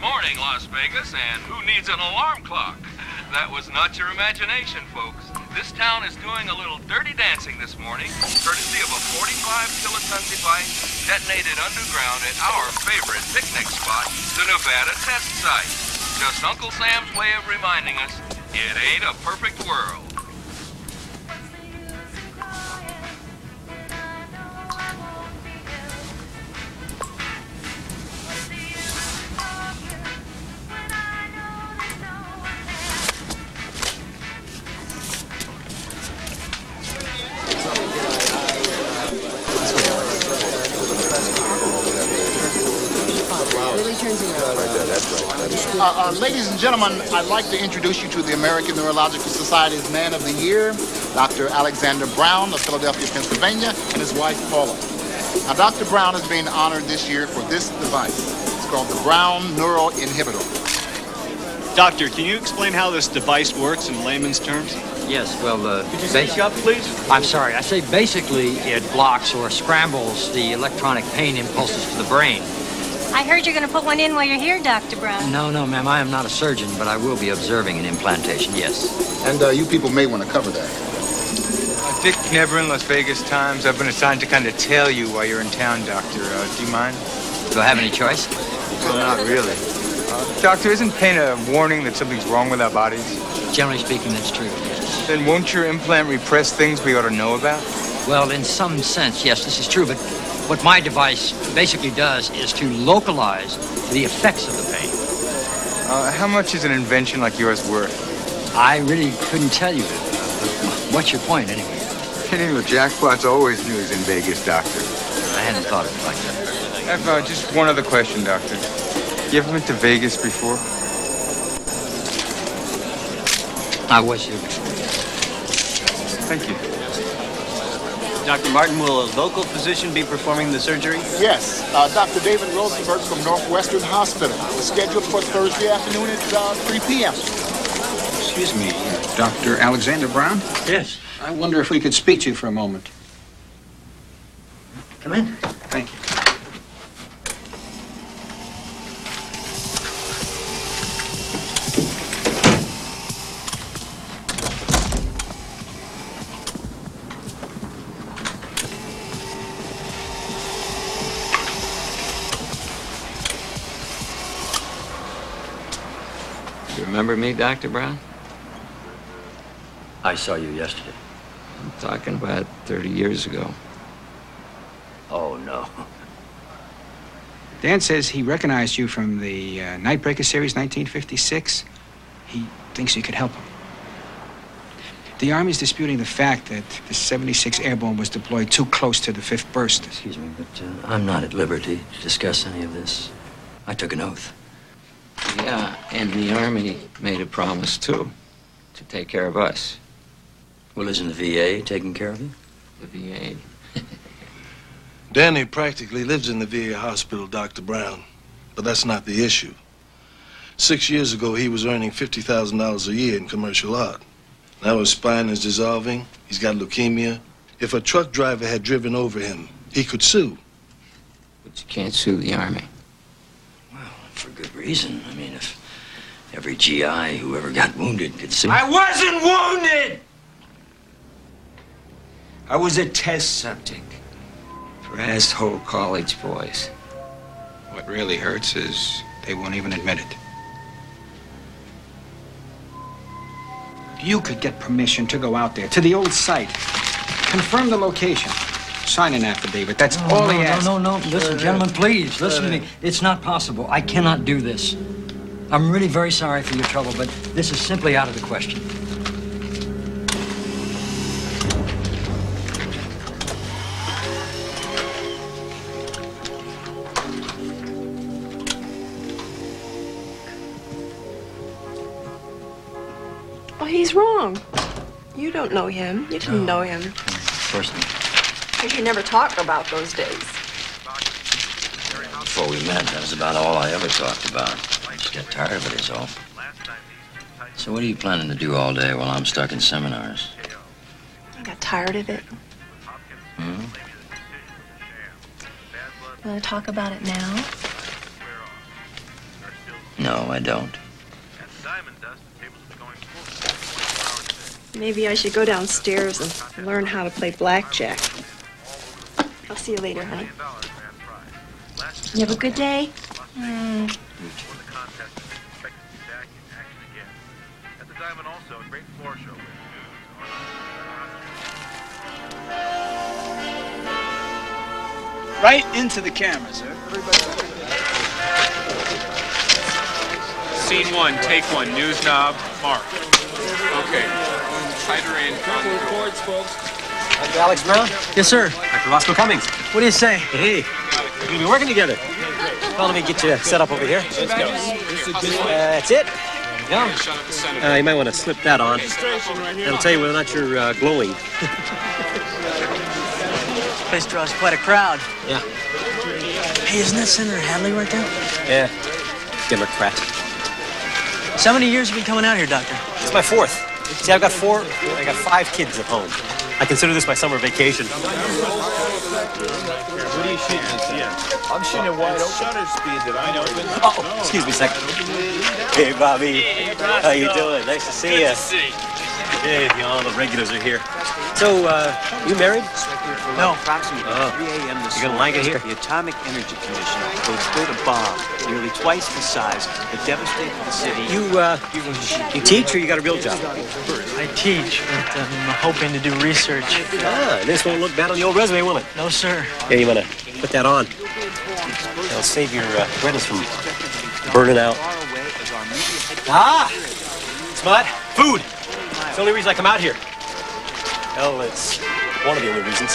morning, Las Vegas, and who needs an alarm clock? That was not your imagination, folks. This town is doing a little dirty dancing this morning, courtesy of a 45-kiloton device detonated underground at our favorite picnic spot, the Nevada Test Site. Just Uncle Sam's way of reminding us, it ain't a perfect world. Ladies and gentlemen, I'd like to introduce you to the American Neurological Society's Man of the Year, Dr. Alexander Brown of Philadelphia, Pennsylvania, and his wife, Paula. Now, Dr. Brown is being honored this year for this device. It's called the Brown Neuro Inhibitor. Doctor, can you explain how this device works in layman's terms? Yes, well, basically it blocks or scrambles the electronic pain impulses to the brain. I heard you're going to put one in while you're here, Dr. Brown. No, no, ma'am. I am not a surgeon, but I will be observing an implantation, yes. And you people may want to cover that. Dick Neverin, Las Vegas Times. I've been assigned to kind of tell you while you're in town, Doctor. Do you mind? Do I have any choice? Well, not really. Doctor, isn't pain a warning that something's wrong with our bodies? Generally speaking, that's true, yes. Then won't your implant repress things we ought to know about? Well, in some sense, yes, this is true, but what my device basically does is to localize the effects of the pain. How much is an invention like yours worth? I really couldn't tell you. What's your point, anyway? Hitting the jackpot's always news in Vegas, Doctor. I hadn't thought of it like that. I have just one other question, Doctor. You ever been to Vegas before? I was here before. Thank you. Dr. Martin, will a local physician be performing the surgery? Yes. Dr. David Rosenberg from Northwestern Hospital. It's scheduled for Thursday afternoon at 3 p.m. Excuse me, Dr. Alexander Brown? Yes. I wonder if we could speak to you for a moment. Come in. Thank you. Remember me, Dr. Brown? I saw you yesterday. I'm talking about 30 years ago. Oh, no. Dan says he recognized you from the Nightbreaker series, 1956. He thinks you could help him. The Army's disputing the fact that the 76 Airborne was deployed too close to the 5th burst. Excuse me, but I'm not at liberty to discuss any of this. I took an oath. Yeah, and the Army made a promise, too, to take care of us. Well, isn't the VA taking care of you? The VA? Danny practically lives in the VA hospital, Dr. Brown, but that's not the issue. 6 years ago, he was earning $50,000 a year in commercial art. Now his spine is dissolving, he's got leukemia. If a truck driver had driven over him, he could sue. But you can't sue the Army. For good reason. I mean, if every GI who ever got wounded could see... I wasn't wounded! I was a test subject for asshole college boys. What really hurts is they won't even admit it. You could get permission to go out there, to the old site. Confirm the location. Sign an affidavit. That's all he asked. No. Listen, gentlemen, please, listen to me. It's not possible. I cannot do this. I'm really very sorry for your trouble, but this is simply out of the question. Well, he's wrong. You don't know him. You didn't know him. Of course not. You never talk about those days. Before we met, that was about all I ever talked about. I just got tired of it, is all. So what are you planning to do all day while I'm stuck in seminars? I got tired of it. Hmm? You want to talk about it now? No, I don't. Maybe I should go downstairs and learn how to play blackjack. I'll see you later, honey. You have a good day? Mm. Right into the cameras, Scene one, take one, news knob, mark. Okay. Tighter in. Records, folks. Dr. Alex Brown? Yes, sir. Dr. Roscoe Cummings. What do you say? Hey, we're going to be working together. Well, let me get you set up over here. Let's go. That's it. Yeah. You might want to slip that on. That'll tell you whether or not you're glowing. This place draws quite a crowd. Yeah. Hey, isn't that Senator Hadley right there? Yeah. Democrat. So how many years have you been coming out here, Doctor? It's my fourth. See, I've got four. I got five kids at home. I consider this my summer vacation. What are you shooting at? Yeah. I'm shooting at wide open. Shutter speed that I know. Oh, excuse me a second. Hey, Bobby. Hey, how you doing? Nice to see you. Good to see you. Hey, all the regulars are here. So, you married? No. Approximately 3 a.m. this morning. You're going to like it here? The atomic energy condition will explode a bomb nearly twice the size that devastated the city. You teach or you got a real job? I teach, but I'm hoping to do research. Ah, this won't look bad on your resume, will it? No, sir. Yeah, you want to put that on. It'll save your retinas from burning out. Ah! Smart. Food! It's the only reason I come out here. Well, it's one of the only reasons.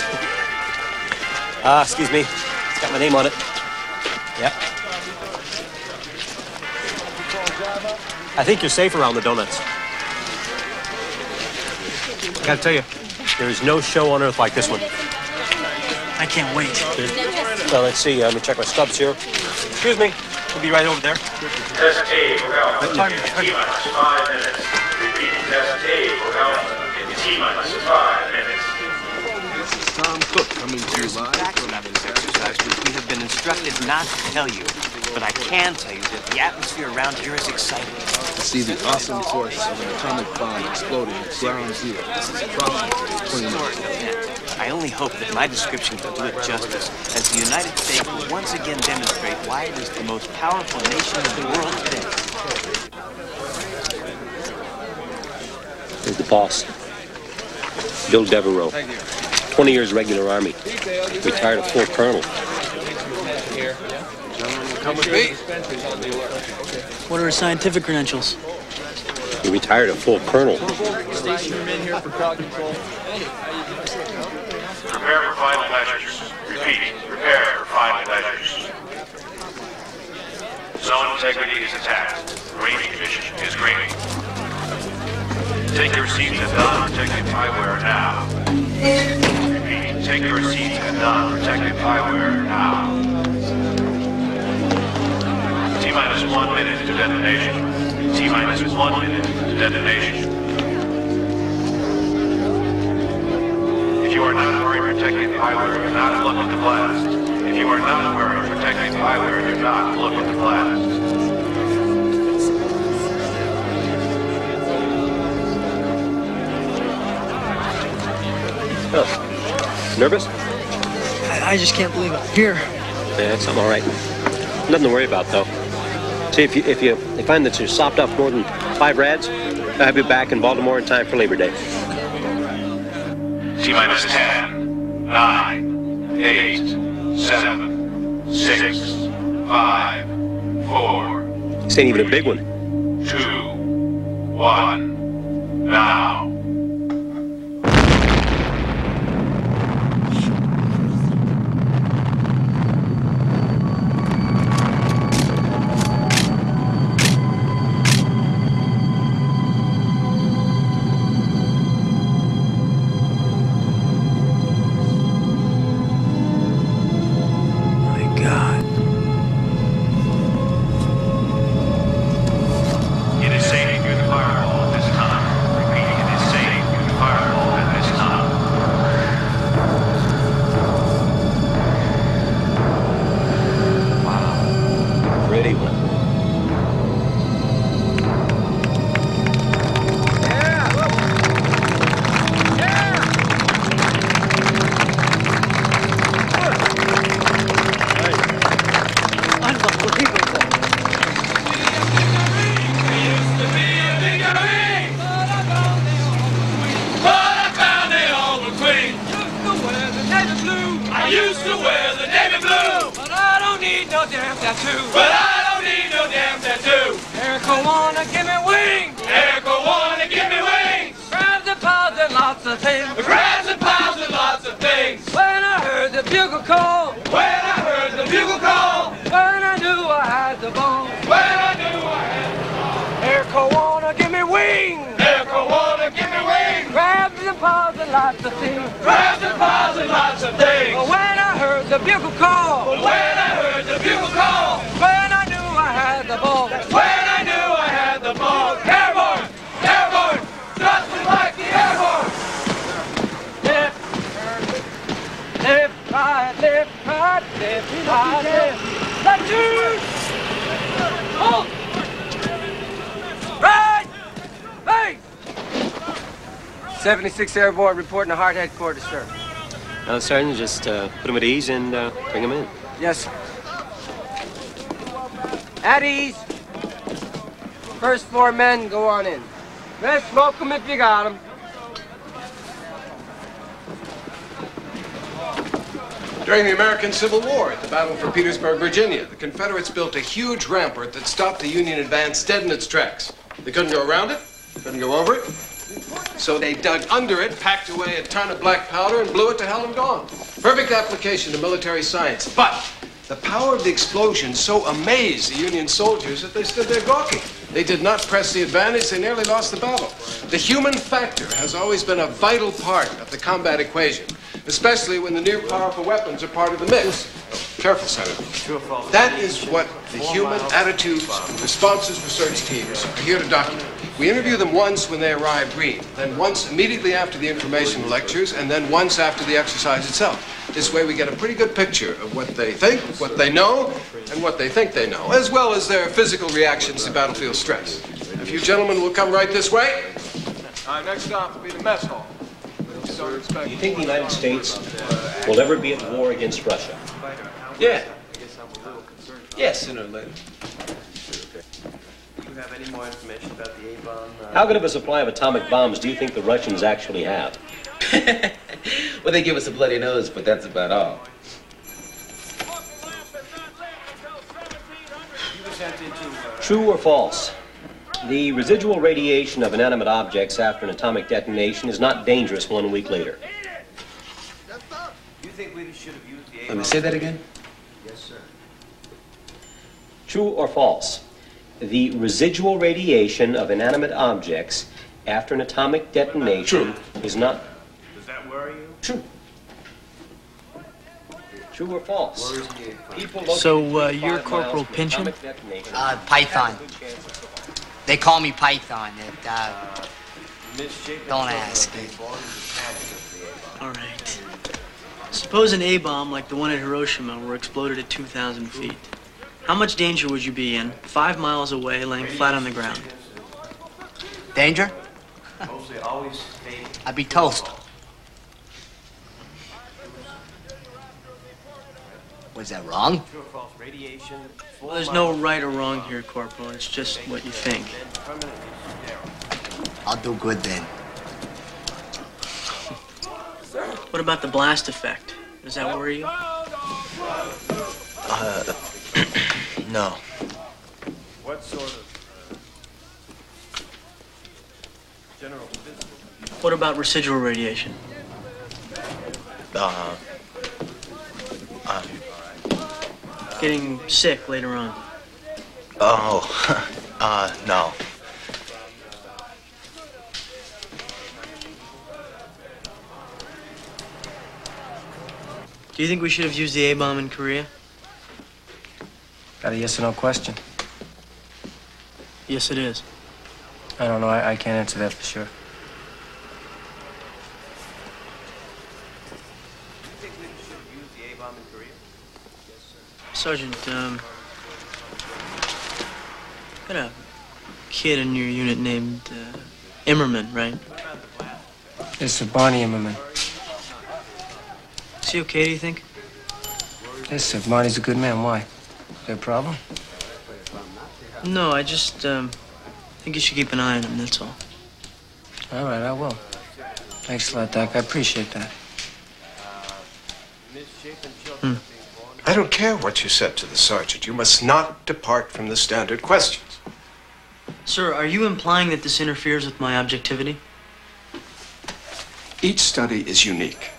Ah, excuse me. It's got my name on it. Yep. I think you're safe around the donuts. I gotta tell you, there is no show on earth like this one. I can't wait. Well, let's see. Let me check my stubs here. Excuse me. We'll be right over there. Test A for Alpha in T-minus 5 minutes. Repeat test A for Alpha in T-minus 5 minutes. This is Tom Cook coming to you live from this exercise, which we have been instructed not to tell you, but I can tell you that the atmosphere around here is exciting. To see the awesome force of an atomic bomb exploding at ground zero. This is approximately 20 minutes. I only hope that my description will do it justice, as the United States will once again demonstrate why it is the most powerful nation in the world today. Here's the boss, Bill Devereaux, 20 years regular Army, retired a full colonel. What are his scientific credentials? He retired a full colonel. Station men here for crowd control. Prepare for final measures. Repeating, prepare for final measures. Zone integrity is intact. Range condition is green. Take your seats at non-protected eyewear now. Repeating, take your seats at non-protected eyewear now. T-minus 1 minute to detonation. T-minus 1 minute to detonation. If you are not wearing protective eyewear, do not look at the blast. If you are not wearing protective eyewear, do not look at the blast. Oh. Nervous? I just can't believe I'm here. Yeah, I'm all right. Nothing to worry about, though. See, if you find that you're sopped up more than 5 rads, I'll be back in Baltimore in time for Labor Day. T-minus 10, 9, 8, 7, 6, 5, 4, this ain't even a big one. 2, 1, now. It is safe to do the fireball at this time. Repeating, it is no damn tattoo. But I don't need no damn tattoo. Erica wanna give me wings. Erica wanna give me wings. Crabs and piles and lots of things. Crabs and piles and lots of things. When I heard the bugle call. When I heard the bugle call. When I knew I had the bone. When I knew I had the bone. Erica wanna give me wings. Erica wanna give me wings. Crabs and piles and lots of things. Crabs and piles and lots of things. When I heard the bugle call. When I heard the bugle call. When I knew I had the ball. When I knew I had the ball. Airborne! Airborne! Nothing like the airborne! Left, left, right, left. Left, two! Hold! Right! Bang! 76 Airborne reporting to Heart Headquarters, sir. No, Sergeant, just put him at ease and bring him in. Yes, sir. At ease. First four men, go on in. Rest, smoke them if you got them. During the American Civil War, at the Battle for Petersburg, Virginia, the Confederates built a huge rampart that stopped the Union advance dead in its tracks. They couldn't go around it, couldn't go over it. So they dug under it, packed away a ton of black powder, and blew it to hell and gone. Perfect application to military science. But the power of the explosion so amazed the Union soldiers that they stood there gawking. They did not press the advantage. They nearly lost the battle. The human factor has always been a vital part of the combat equation, especially when the near powerful weapons are part of the mix. Careful, Senator. That is what the Human Attitudes and Responses Research Teams are here to document. We interview them once when they arrive green, then once immediately after the informational lectures, and then once after the exercise itself. This way we get a pretty good picture of what they think, what they know, and what they think they know, as well as their physical reactions to battlefield stress. If you gentlemen will come right this way. Our next stop will be the mess hall. Do you think the United States will ever be at war against Russia? Yeah. Yes, sooner or later. Have any more information about the A-bomb? How good of a supply of atomic bombs do you think the Russians actually have? Well, they give us a bloody nose, but that's about all. True or false? The residual radiation of inanimate objects after an atomic detonation is not dangerous 1 week later. You think we should have used the A-bomb? Let me say that again. Yes, sir. True or false? The residual radiation of inanimate objects after an atomic detonation is not... Does that worry you? True. True or false? So, your corporal pension? Python. They call me Python. It, don't ask. All right. Suppose an A-bomb like the one at Hiroshima were exploded at 2,000 feet. How much danger would you be in, 5 miles away, laying flat on the ground? Danger? I'd be toast. Was that wrong? Well, there's no right or wrong here, Corporal. It's just what you think. I'll do good then. What about the blast effect? Does that worry you? No. What sort of general physical? What about residual radiation? Getting sick later on. Oh, no. Do you think we should have used the A-bomb in Korea? Got a yes or no question? Yes, it is. I don't know. I can't answer that for sure. Do you think we should use the A-bomb in Korea? Yes, sir. Sergeant, got a kid in your unit named Immerman, right? It's Bonnie Immerman. Is he okay, do you think? Yes, sir. Bonnie's a good man. Why? Is there a problem? No, I just think you should keep an eye on him, that's all. All right, I will. Thanks a lot, Doc. I appreciate that. I don't care what you said to the sergeant. You must not depart from the standard questions. Sir, are you implying that this interferes with my objectivity? Each study is unique.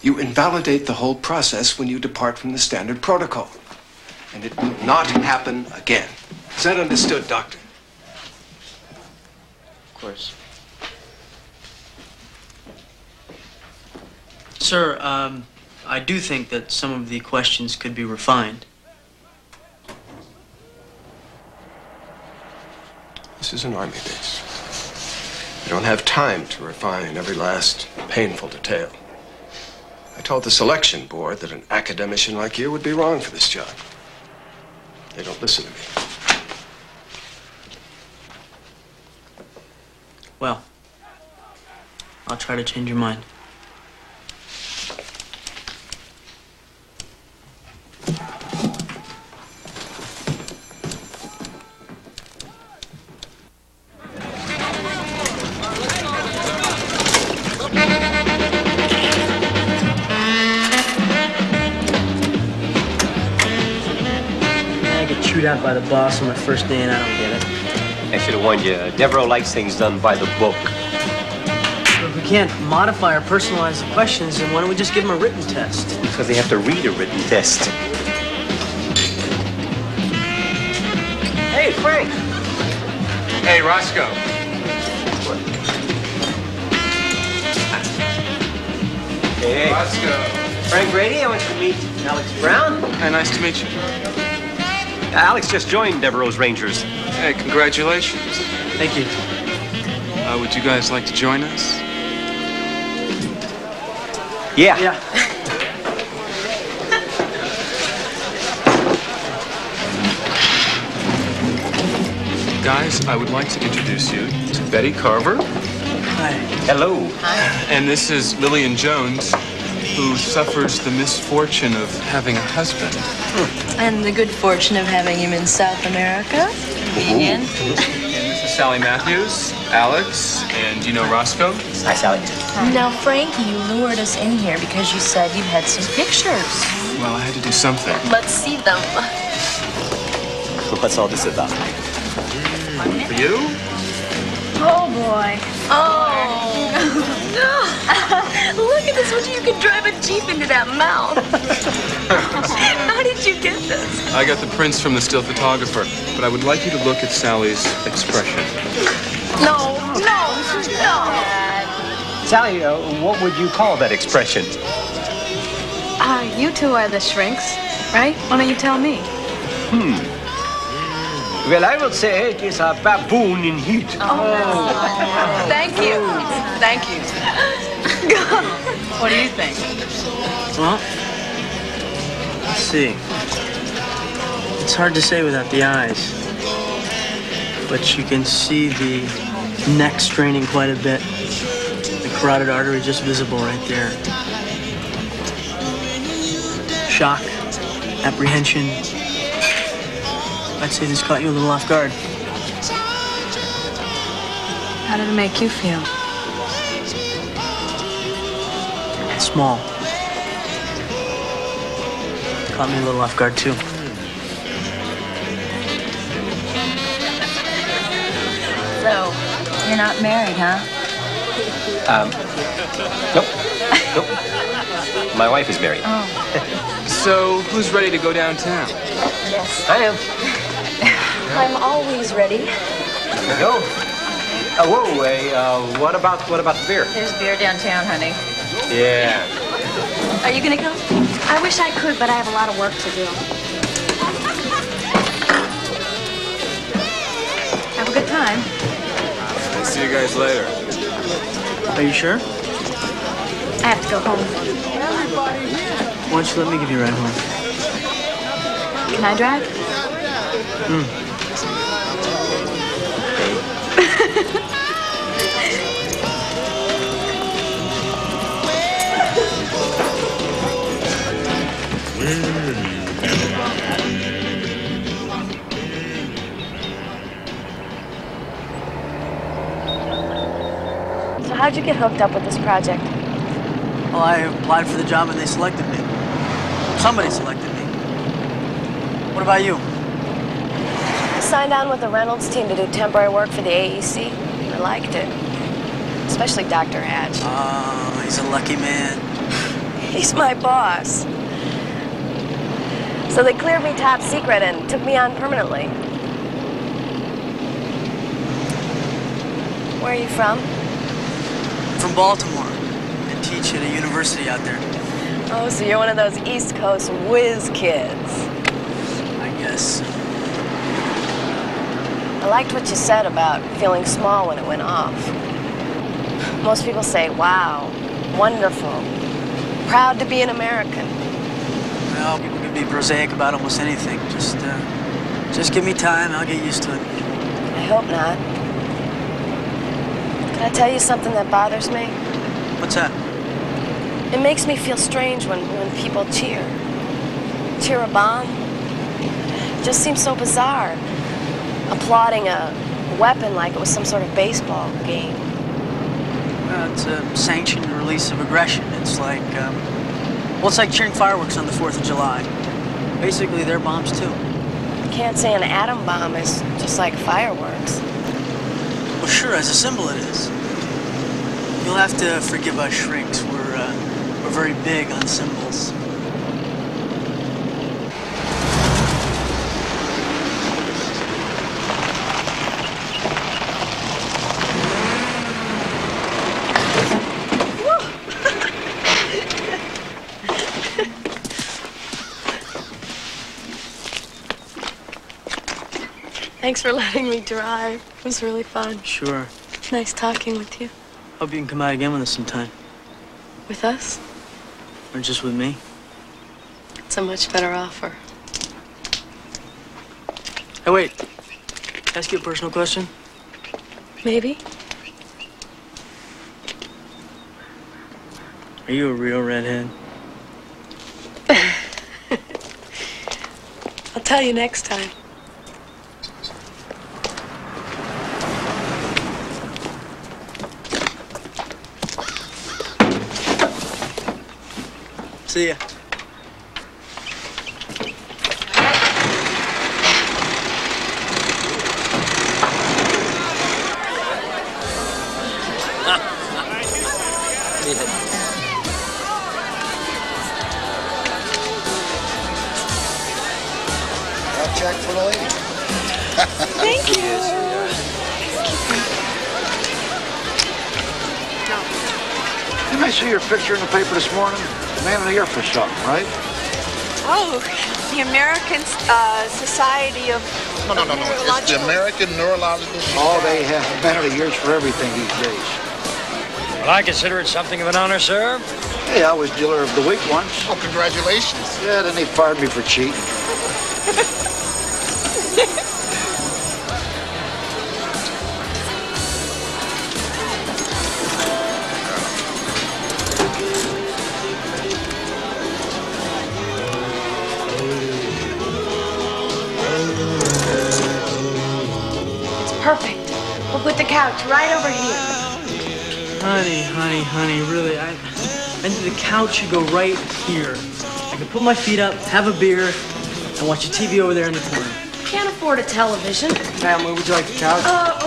You invalidate the whole process when you depart from the standard protocol. And it will not happen again. Is that understood, Doctor? Of course. Sir, I do think that some of the questions could be refined. This is an Army base. I don't have time to refine every last painful detail. I told the selection board that an academician like you would be wrong for this job. They don't listen to me. Well, I'll try to change your mind. Out by the boss on my first day, and I don't get it. I should have warned you. Devereaux likes things done by the book. But if we can't modify or personalize the questions, then why don't we just give them a written test? Because they have to read a written test. Hey, Frank. Hey, Roscoe. Hey, hey. Roscoe. Frank Brady, I want you to meet Alex Brown. Hi, nice to meet you. Alex just joined Devereaux's Rangers. Hey, congratulations. Thank you. Would you guys like to join us? Yeah. Yeah. Guys, I would like to introduce you to Betty Carver. Hi. Hello. Hi. And this is Lillian Jones, who suffers the misfortune of having a husband. And the good fortune of having him in South America. Convenient. And this is Sally Matthews, Alex, and you know Roscoe? Hi, Sally. Now, Frankie, you lured us in here because you said you had some pictures. Well, I had to do something. Let's see them. What's all this about? One for you? Oh, boy. Oh. Look at this. What, you could drive a Jeep into that mouth. How did you get this? I got the prints from the still photographer, but I would like you to look at Sally's expression. No, no, no. Sally, what would you call that expression? You two are the shrinks, right? Why don't you tell me? Well, I would say it is a baboon in heat. Oh. Thank you. Thank you. What do you think? Well, let's see. It's hard to say without the eyes. But you can see the neck straining quite a bit. The carotid artery just visible right there. Shock, apprehension. I'd say this caught you a little off guard. How did it make you feel? Small. Caught me a little off guard, too. So, you're not married, huh? Nope. My wife is married. Oh. So, who's ready to go downtown? Yes. I am. I'm always ready. There we go. Whoa, what about the beer? There's beer downtown, honey. Yeah. Are you gonna come? I wish I could, but I have a lot of work to do. Have a good time. I'll see you guys later. Are you sure? I have to go home. Why don't you let me give you a ride home? Can I drive? So how'd you get hooked up with this project? Well, I applied for the job and they selected me. Somebody selected me. What about you? I signed on with the Reynolds team to do temporary work for the AEC. I liked it. Especially Dr. Hatch. Oh, he's a lucky man. He's my boss. So they cleared me top secret and took me on permanently. Where are you from? From Baltimore. I teach at a university out there. Oh, so you're one of those East Coast whiz kids. I guess. I liked what you said about feeling small when it went off. Most people say, wow, wonderful, proud to be an American. Well, people can be prosaic about almost anything. Just give me time, I'll get used to it. I hope not. Can I tell you something that bothers me? What's that? It makes me feel strange when people cheer. Cheer a bomb? It just seems so bizarre. Applauding a weapon like it was some sort of baseball game. Well, it's a sanctioned release of aggression. It's like, well, it's like cheering fireworks on the 4th of July. Basically, they're bombs, too. You can't say an atom bomb is just like fireworks. Well, sure, as a symbol it is. You'll have to forgive us shrinks. We're very big on symbols. Thanks for letting me drive. It was really fun. Sure. Nice talking with you. Hope you can come out again with us sometime. With us? Or just with me? It's a much better offer. Hey, wait. Can I ask you a personal question? Maybe. Are you a real redhead? I'll tell you next time. See ya. Check for the lady. Thank you. Thank you. Did I see your picture in the paper this morning? Man in the airfish shop, right? Oh, the American Society of No. It's the American Neurological Society. Oh, they have man of the years for everything these days. Well, I consider it something of an honor, sir. Hey, I was dealer of the week once. Oh, congratulations. Yeah, then they fired me for cheating. Right over here. Honey, really, I need the couch to go right here. I can put my feet up, have a beer, and watch a TV over there in the corner. Can't afford a television. Ma'am, where would you like the couch?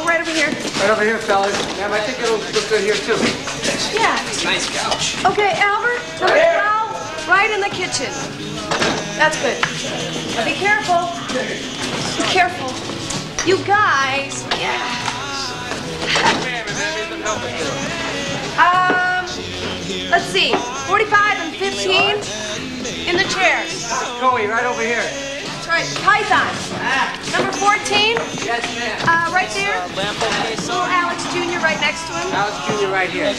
Right over here. Right over here, fellas. Ma'am, I think it'll look good here, too. Yeah. Nice couch. Okay, Albert, right in the kitchen. That's good. Now be careful. Be careful. You guys, yeah. Let's see, 45 and 15 in the chairs. Coey, right over here. That's right, Python. Number 14. Yes, ma'am. Right there. Little Alex Jr. right next to him. Alex Jr. right here.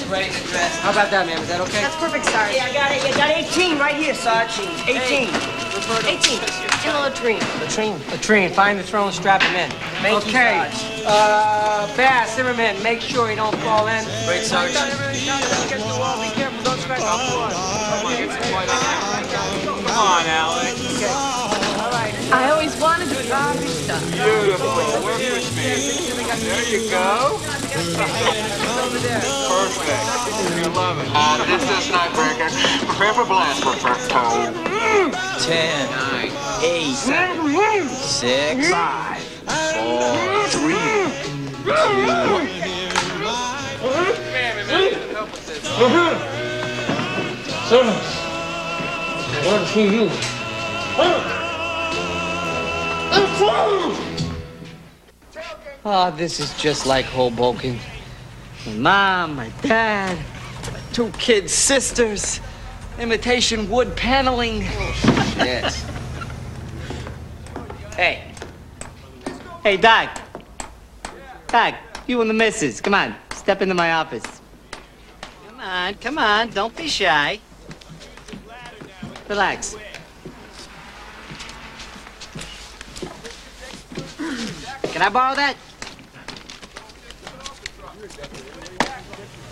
How about that, ma'am? Is that okay? That's perfect, Sarge. Yeah, I got it. You got 18 right here, Sarge. 18. 18. In the latrine. Latrine. Find the throne, strap him in. Thank okay. You, Bass, Zimmerman, make sure he don't fall in. Great, Sarge. Be careful, don't scratch the floor. Come on, Alex. Okay. All right. I always wanted to be stuff. Beautiful. Work with me. There you go. Perfect. You love it. This is Nightbreaker. Prepare for blast, Roberto. 10, 9, Oh, this is just like Hoboken. My mom, my dad, my two kids' sisters, imitation wood paneling. Yes. Hey. Hey, Doc. Doc, you and the missus, come on, step into my office. Come on, come on, don't be shy. Relax. Can I borrow that?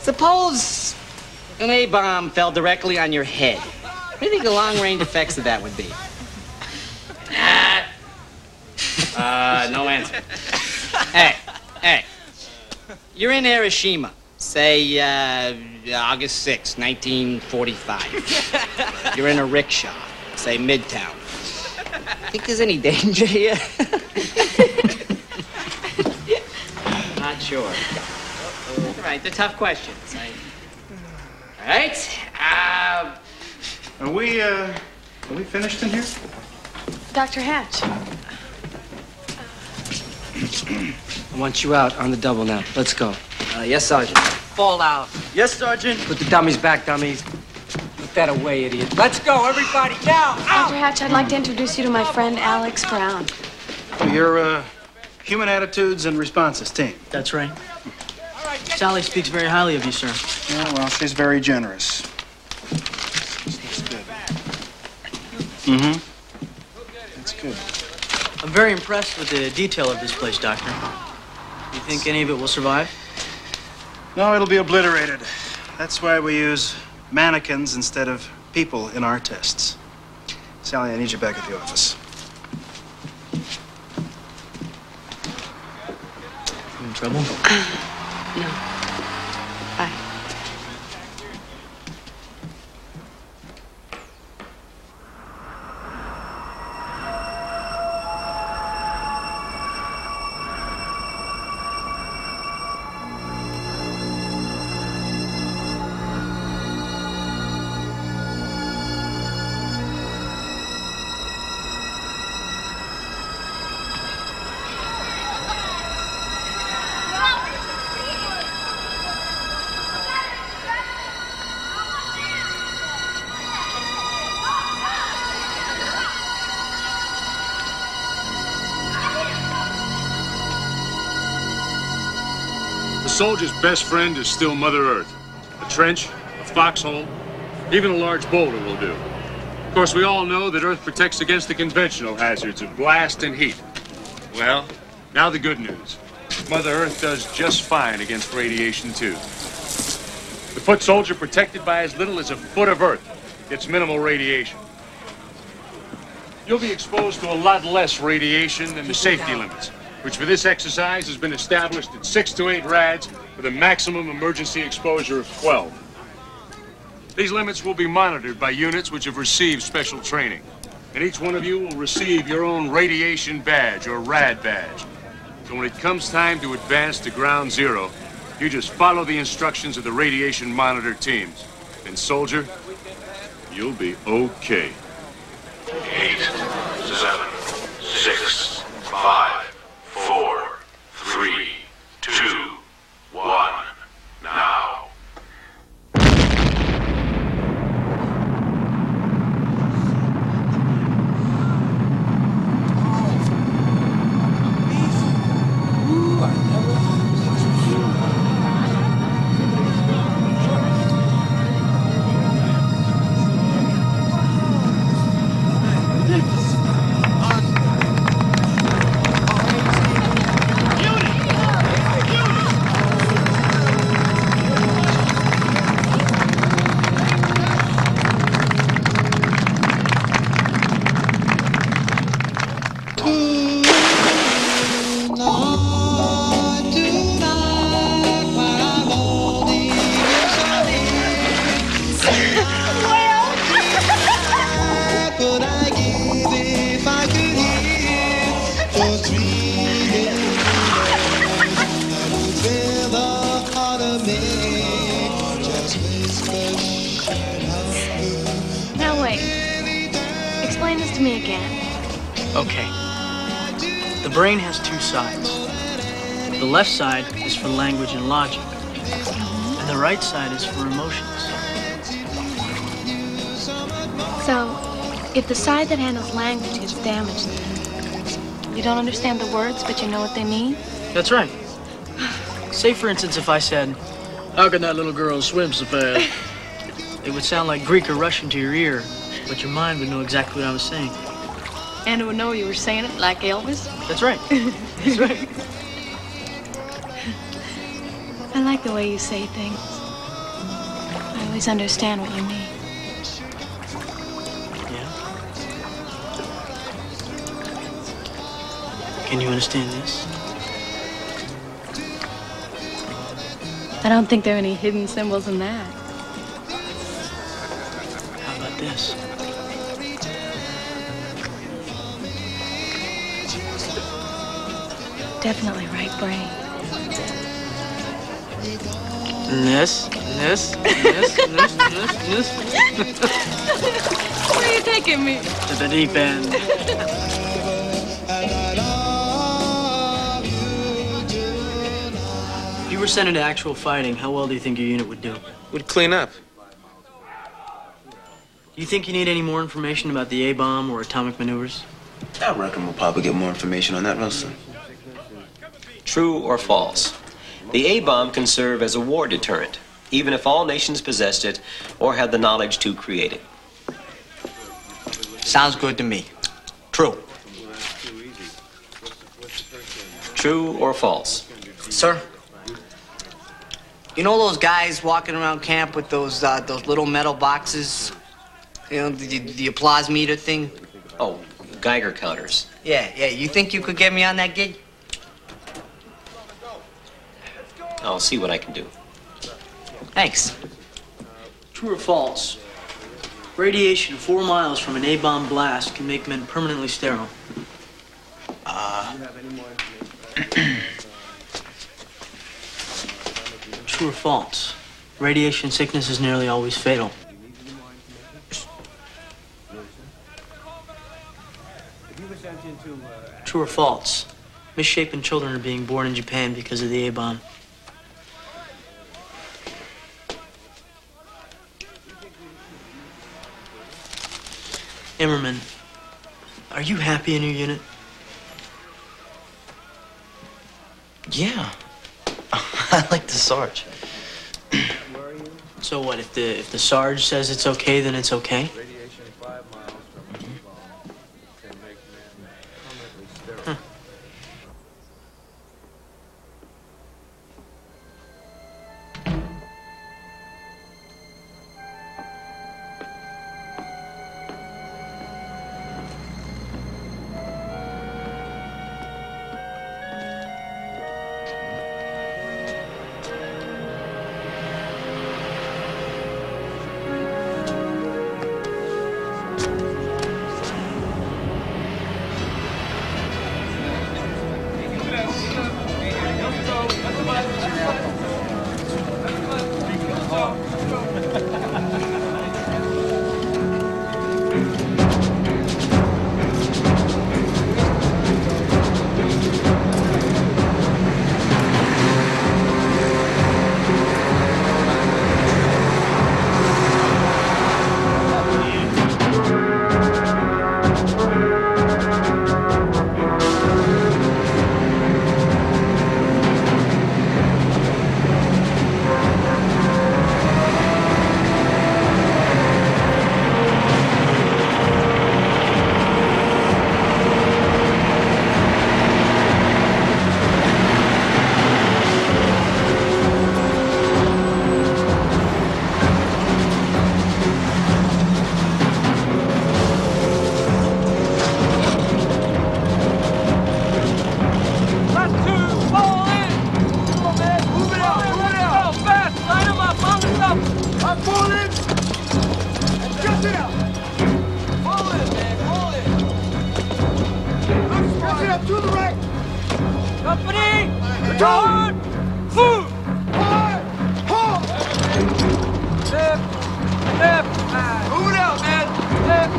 Suppose an A-bomb fell directly on your head. What do you think the long-range effects of that would be? No answer. Hey, hey. You're in Hiroshima. Say, August 6, 1945. You're in a rickshaw. Say, Midtown. Think there's any danger here? Not sure. All right, they're tough questions. All right. Are we finished in here? Dr. Hatch. I want you out on the double now. Let's go. Yes, Sergeant. Fall out. Yes, Sergeant. Put the dummies back, dummies. Put that away, idiot. Let's go, everybody, now! Out! Dr. Hatch, I'd like to introduce you to my friend, Alex Brown. You're, Human Attitudes and Responses team. That's right. Sally speaks very highly of you, sir. Yeah, well, she's very generous. That's good. Mm-hmm. That's good. I'm very impressed with the detail of this place, Doctor. You think any of it will survive? No, it'll be obliterated. That's why we use mannequins instead of people in our tests. Sally, I need you back at the office. You in trouble? No. Bye. A soldier's best friend is still Mother Earth. A trench, a foxhole, even a large boulder will do. Of course, we all know that Earth protects against the conventional hazards of blast and heat. Well, now the good news. Mother Earth does just fine against radiation, too. The foot soldier protected by as little as a foot of Earth gets minimal radiation. You'll be exposed to a lot less radiation than the safety limits, which for this exercise has been established at 6 to 8 rads with a maximum emergency exposure of 12. These limits will be monitored by units which have received special training. And each one of you will receive your own radiation badge or rad badge. So when it comes time to advance to ground zero, you just follow the instructions of the radiation monitor teams. And soldier, you'll be okay. 8, 7, 6, 5. Now wait. Explain this to me again. Okay. The brain has two sides. The left side is for language and logic. And the right side is for emotions. So, if the side that handles language is damaged, you don't understand the words, but you know what they mean? That's right. Say, for instance, if I said, "How can that little girl swim so fast?" It would sound like Greek or Russian to your ear, but your mind would know exactly what I was saying. And it would know you were saying it like Elvis? That's right. That's right. I like the way you say things. I always understand what you mean. Yeah. Can you understand this? I don't think there are any hidden symbols in that. How about this? Definitely right brain. And this, and this, and this, and this, and this, and this. Where are you taking me? To the deep end. If you were sent into actual fighting, how well do you think your unit would do? Would clean up. Do you think you need any more information about the A-bomb or atomic maneuvers? I reckon we'll probably get more information on that real soon. True or false? The A-bomb can serve as a war deterrent, even if all nations possessed it or had the knowledge to create it. Sounds good to me. True. True or false? Sir? You know those guys walking around camp with those little metal boxes? You know, the applause meter thing? Oh, Geiger counters. Yeah, yeah. You think you could get me on that gig? I'll see what I can do. Thanks. True or false? Radiation 4 miles from an A-bomb blast can make men permanently sterile. True or false? Radiation sickness is nearly always fatal. True or false? Misshapen children are being born in Japan because of the A-bomb. Emmerman, are you happy in your unit? Yeah. I like the Sarge. So what, if the Sarge says it's okay, then it's okay? Huh. left, to the right. Company, return, food. Hard, hold. Left, left, man. Move it out, man. Left,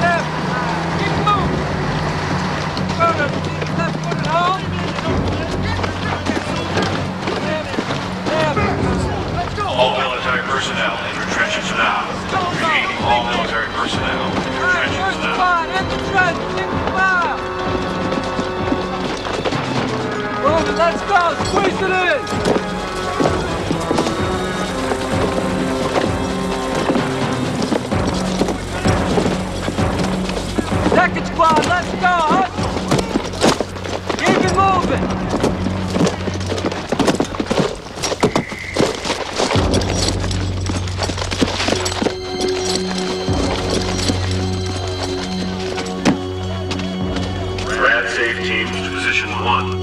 left, man. Keep moving. Burn it, left foot and hold. Left, left. Let's go. All military personnel in your trenches now. Repeating, all military personnel in your trenches now. Let's go! Squeeze it in! Second squad, let's go! Hustle! Keep it moving! Rad Safe Teams to position 1.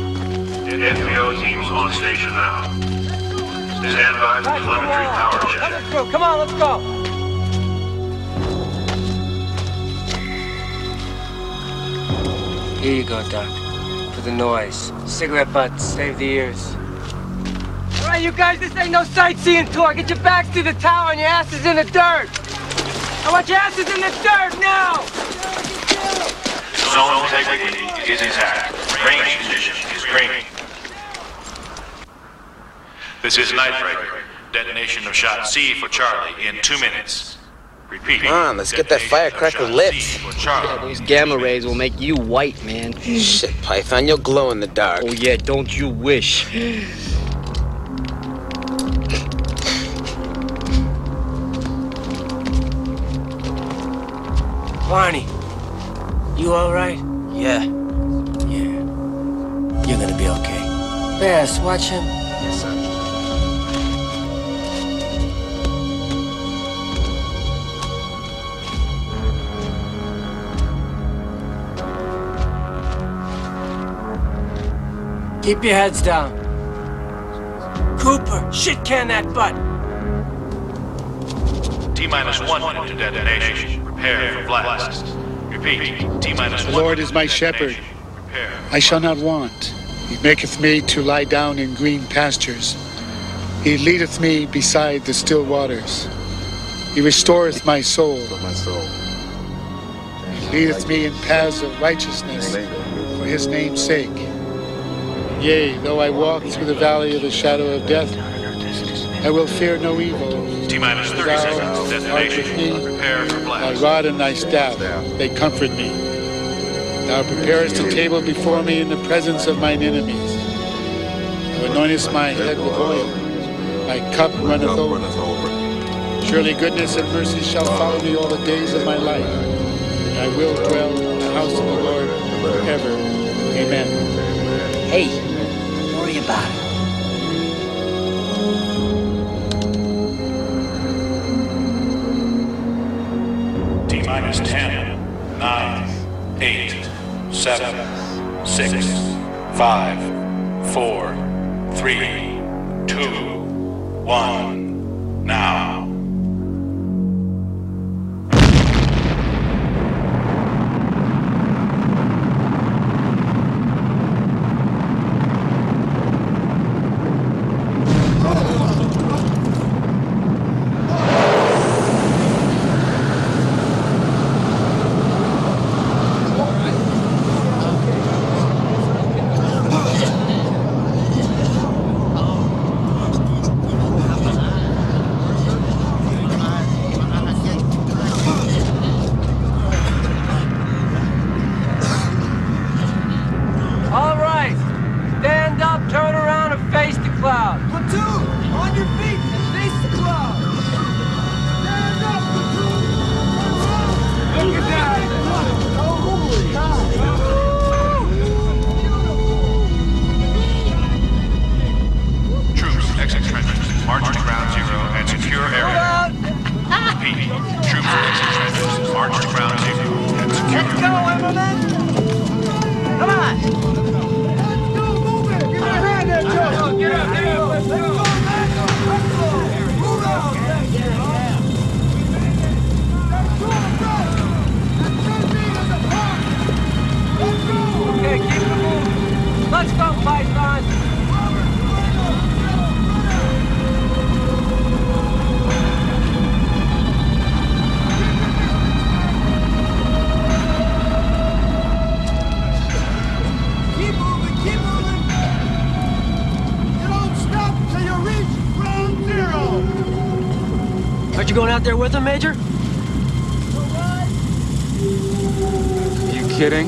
NPO teams on station now. Stand by for telemetry power check. Come on, let's go. Here you go, Doc. For the noise. Cigarette butts, save the ears. All right, you guys, this ain't no sightseeing tour. Get your backs to the tower and your asses in the dirt. I want your asses in the dirt now. Zone integrity is intact. Range condition is green. This is Nightbreaker. Detonation of shot C for Charlie in 2 minutes. Repeat. Come on, let's get that firecracker lit. Yeah, those gamma rays will make you white, man. Shit, Python, you'll glow in the dark. Oh yeah, don't you wish. Barney, you all right? Yeah. Yeah. You're gonna be okay. Bass, watch him. Yes, sir. Keep your heads down. Cooper, shit can that butt. T-1 to detonation. Prepare for blast. Repeat, T-1. The Lord is my shepherd. I shall not want. He maketh me to lie down in green pastures. He leadeth me beside the still waters. He restoreth my soul. He leadeth me in paths of righteousness for his name's sake. Yea, though I walk through the valley of the shadow of death, I will fear no evil. T-minus 30 seconds. Detonation. Prepare for blast. Thy rod and thy staff, they comfort me. Thou preparest a table before me in the presence of mine enemies. Thou anointest my head with oil. My cup runneth over. Surely goodness and mercy shall follow me all the days of my life. And I will dwell in the house of the Lord forever. Amen. Hey, don't worry about it. T-minus 10, 9, 8, 7, 6, 5, 4, 3, 2, 1, now. out there with him, Major? Are you kidding?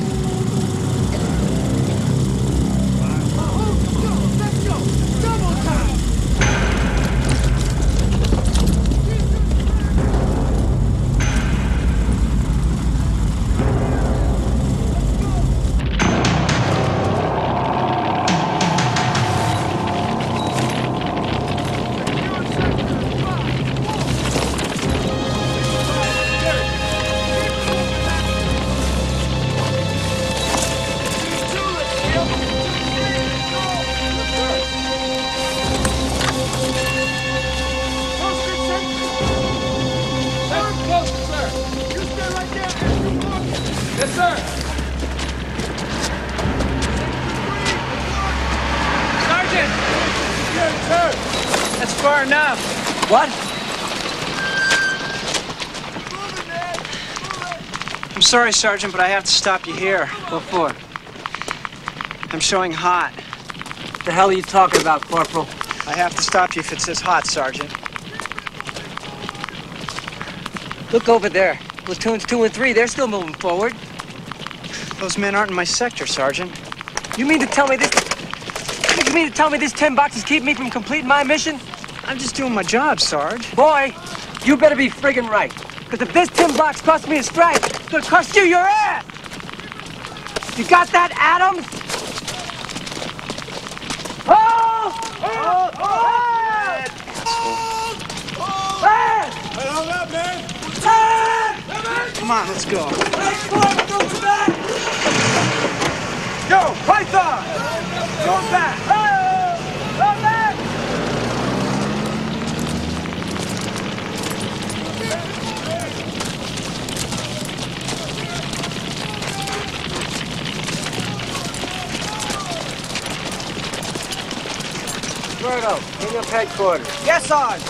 Sorry, Sergeant, but I have to stop you here. What for? I'm showing hot. What the hell are you talking about, Corporal? I have to stop you if it's this hot, Sergeant. Look over there. Platoons 2 and 3, they're still moving forward. Those men aren't in my sector, Sergeant. You mean to tell me this... You mean to tell me these 10 boxes keep me from completing my mission? I'm just doing my job, Sarge. Boy, you better be friggin' right. Because if this 10 box costs me a strike... I'll cost you your ass! You got that, Adams? Hold! Come on, let's go. Yo, Python! Go back! Go back! Virgo, bring up headquarters. Yes, Sarge.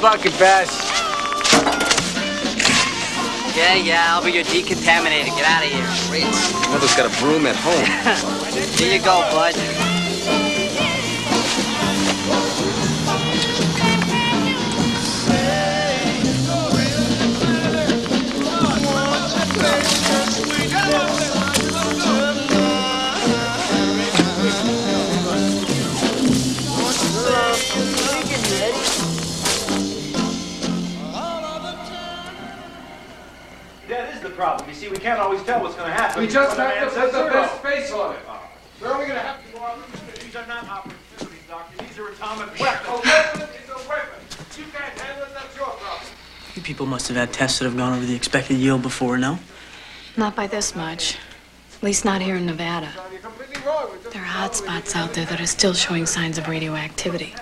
Bucket, Bass. Yeah, I'll be your decontaminator. Get out of here, Fritz. Another's got a broom at home. Here you go, bud. Problem. You see, we can't always tell what's going to happen. We just have to put the best face on it. Where are we going to have to go out? These are not opportunities, Doctor. These are atomic weapons. A weapon is a weapon. You can't handle it. That's your problem. You people must have had tests that have gone over the expected yield before, no? Not by this much. At least not here in Nevada. There are hot spots out there that are still showing signs of radioactivity.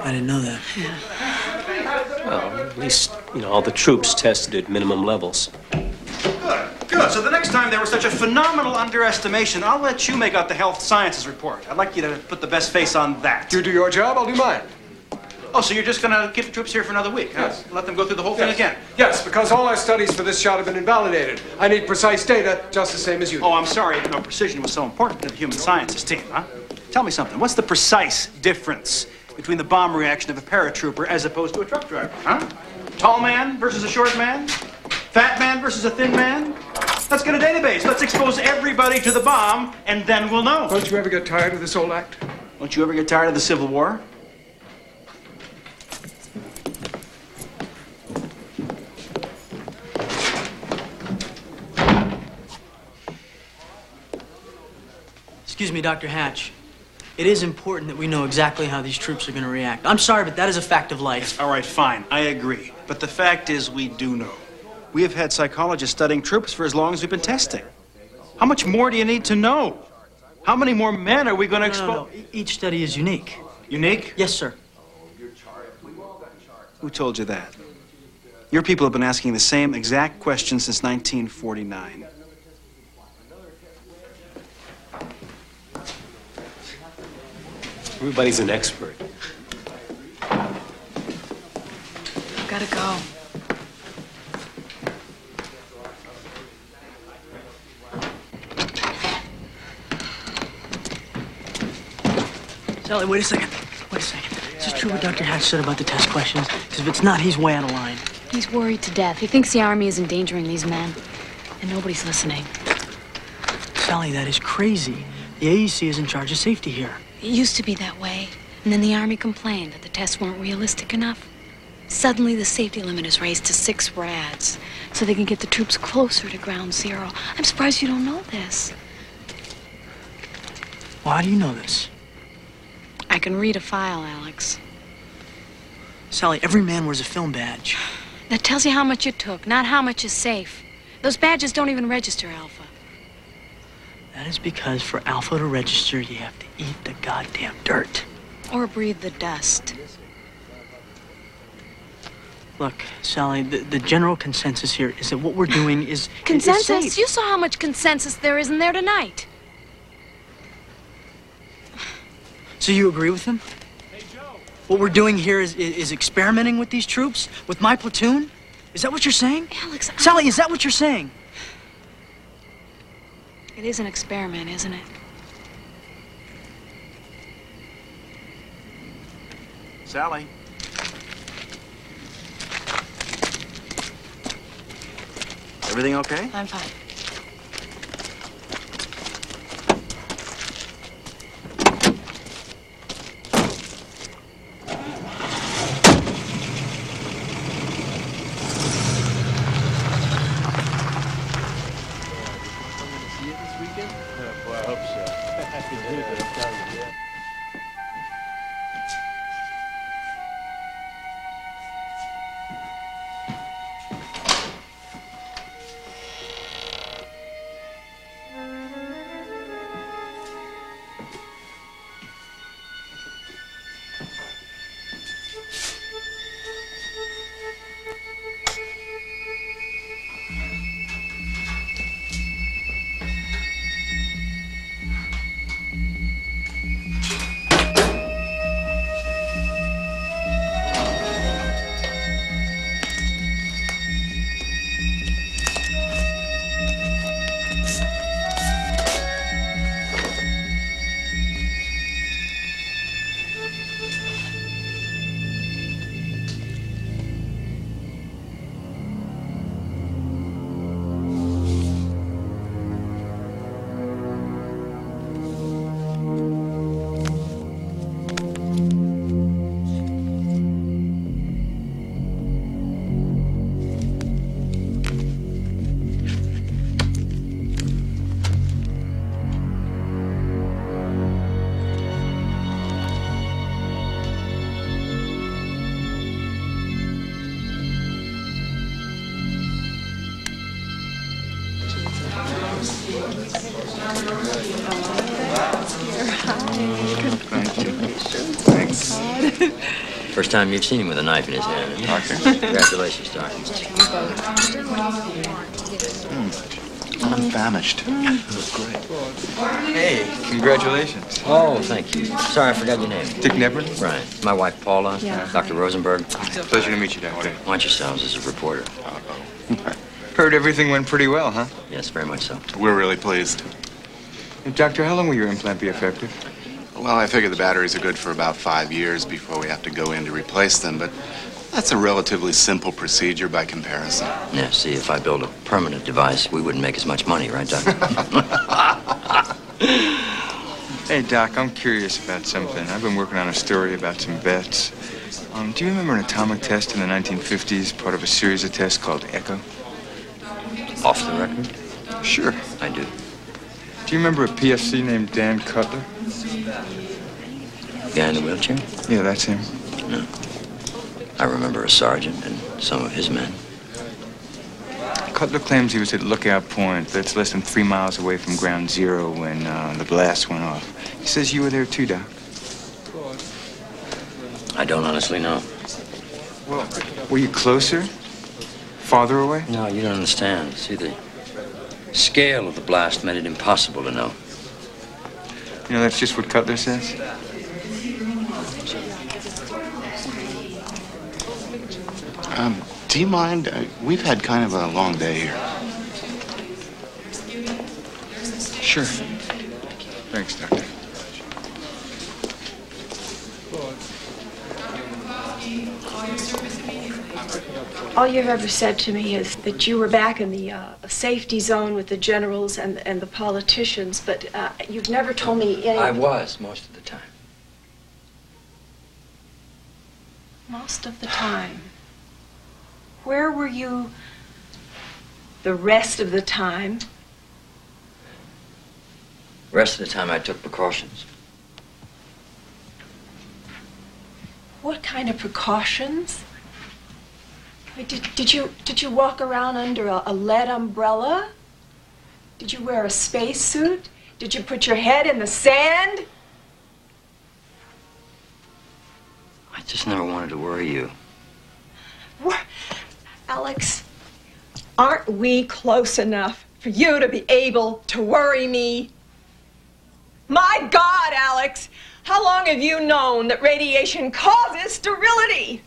I didn't know that. Yeah. Well, at least... You know, all the troops tested at minimum levels. Good. So the next time there was such a phenomenal underestimation, I'll let you make out the health sciences report. I'd like you to put the best face on that. You do your job, I'll do mine. Oh, so you're just going to keep the troops here for another week? Yes. Let them go through the whole thing again? Yes, because all our studies for this shot have been invalidated. I need precise data, just the same as you do. Oh, I'm sorry. You know, precision was so important to the human sciences team, huh? Tell me something. What's the precise difference between the bomb reaction of a paratrooper as opposed to a truck driver, huh? Tall man versus a short man? Fat man versus a thin man? Let's get a database. Let's expose everybody to the bomb, and then we'll know. Don't you ever get tired of this old act? Don't you ever get tired of the Civil War? Excuse me, Dr. Hatch. It is important that we know exactly how these troops are going to react. I'm sorry, but that is a fact of life. Yes, all right, fine. I agree. But the fact is we do know. We have had psychologists studying troops for as long as we've been testing. How much more do you need to know? How many more men are we going to expose? No. Each study is unique. Unique? Yes, sir. Who told you that? Your people have been asking the same exact question since 1949. Everybody's an expert. I've got to go. Sally, wait a second. Wait a second. Is this true what Dr. Hatch said about the test questions? Because if it's not, he's way out of line. He's worried to death. He thinks the Army is endangering these men, and nobody's listening. Sally, that is crazy. The AEC is in charge of safety here. It used to be that way, and then the Army complained that the tests weren't realistic enough. Suddenly, the safety limit is raised to 6 rads, so they can get the troops closer to ground zero. I'm surprised you don't know this. Why do you know this? I can read a file, Alex. Sally, every man wears a film badge. That tells you how much you took, not how much is safe. Those badges don't even register Alpha. That is because for Alpha to register, you have to eat the goddamn dirt. Or breathe the dust. Look, Sally, the general consensus here is that what we're doing is consensus? Is safe. You saw how much consensus there is in there tonight. So you agree with him? Hey, Joe. What we're doing here is experimenting with these troops? With my platoon? Is that what you're saying? Alex, Sally, is that what you're saying? It is an experiment, isn't it? Sally. Everything okay? I'm fine. First time you've seen him with a knife in his hand, Doctor. Congratulations, Doctor. I'm famished. Great. Hey, congratulations. Oh, thank you. Sorry, I forgot your name. Dick Nebron. Right. My wife, Paula. Yeah. Dr. Rosenberg. Pleasure to meet you, Doctor. Watch yourselves as a reporter. Heard everything went pretty well, huh? Yes, very much so. We're really pleased. And Doctor, how long will your implant be effective? Well, I figure the batteries are good for about 5 years before we have to go in to replace them, but that's a relatively simple procedure by comparison. Yeah, see, if I build a permanent device, we wouldn't make as much money, right, Doctor? Hey, Doc, I'm curious about something. I've been working on a story about some vets. Do you remember an atomic test in the 1950s, part of a series of tests called Echo? Off the record? Sure, I do. Do Do you remember a PFC named Dan Cutler? The guy in the wheelchair? Yeah, that's him. No. I remember a sergeant and some of his men. Cutler claims he was at Lookout Point. That's less than 3 miles away from Ground Zero when the blast went off. He says you were there too, Doc. I don't honestly know. Well, were you closer? Farther away? No, you don't understand. See, the scale of the blast made it impossible to know. You know, that's just what Cutler says. Do you mind? We've had kind of a long day here. Sure. Thanks, Doctor. All you've ever said to me is that you were back in the safety zone with the generals and the politicians, but you've never told me anything. I was most of the time. Most of the time. Where were you the rest of the time? The rest of the time I took precautions. What kind of precautions? I mean, did you walk around under a lead umbrella? Did you wear a spacesuit? Did you put your head in the sand? I just never wanted to worry you. What? Alex, aren't we close enough for you to be able to worry me? My God, Alex, how long have you known that radiation causes sterility?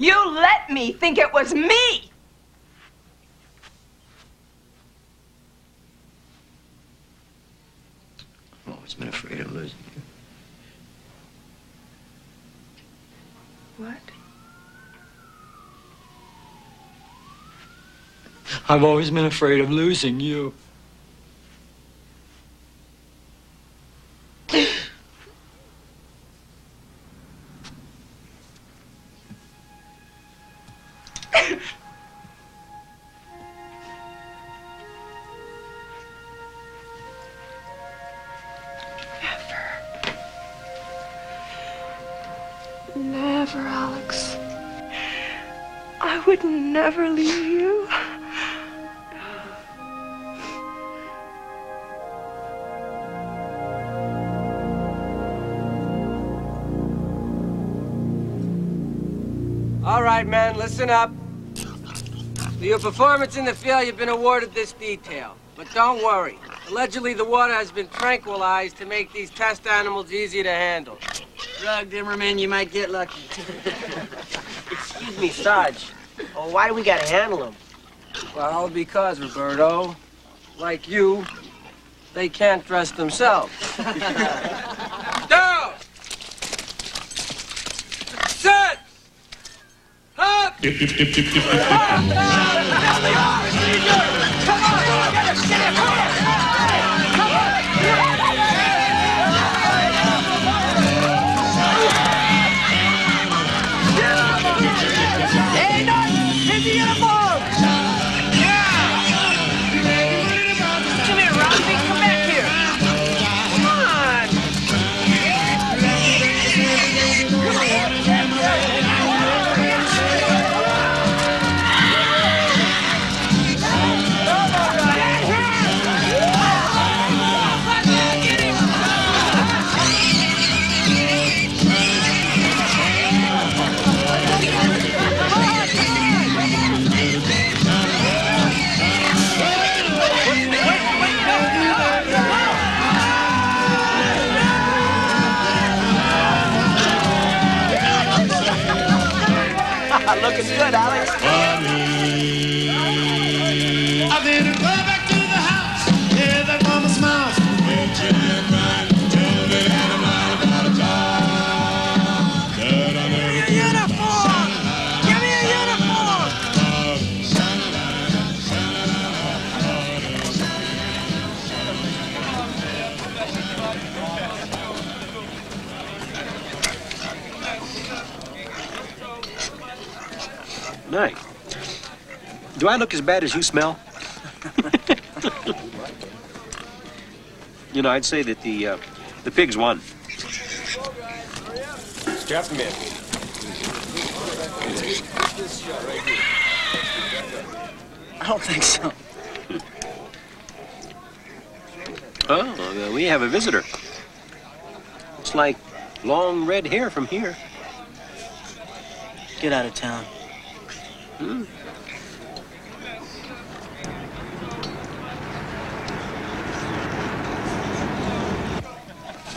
You let me think it was me! I've always been afraid of losing you. What? I've always been afraid of losing you. Never, Alex. I would never leave you. All right, men, listen up. For your performance in the field, you've been awarded this detail. But don't worry. Allegedly, the water has been tranquilized to make these test animals easy to handle. Drug Dimmerman, you might get lucky. Excuse me, Sarge. Oh, why do we gotta handle them? Well, because, Roberto, like you, they can't dress themselves. Down! Set! Up! Up! Come on! Looking good, Alex. I've been to go back to the house. Yeah, that mama smiles. When children cry, tell me that I'm not about a job. Give me a uniform. Give me a uniform. Nice. Do I look as bad as you smell? You know, I'd say that the pigs won. Strap them in. I don't think so. Oh, we have a visitor. It's like long red hair from here. Get out of town. Hmm.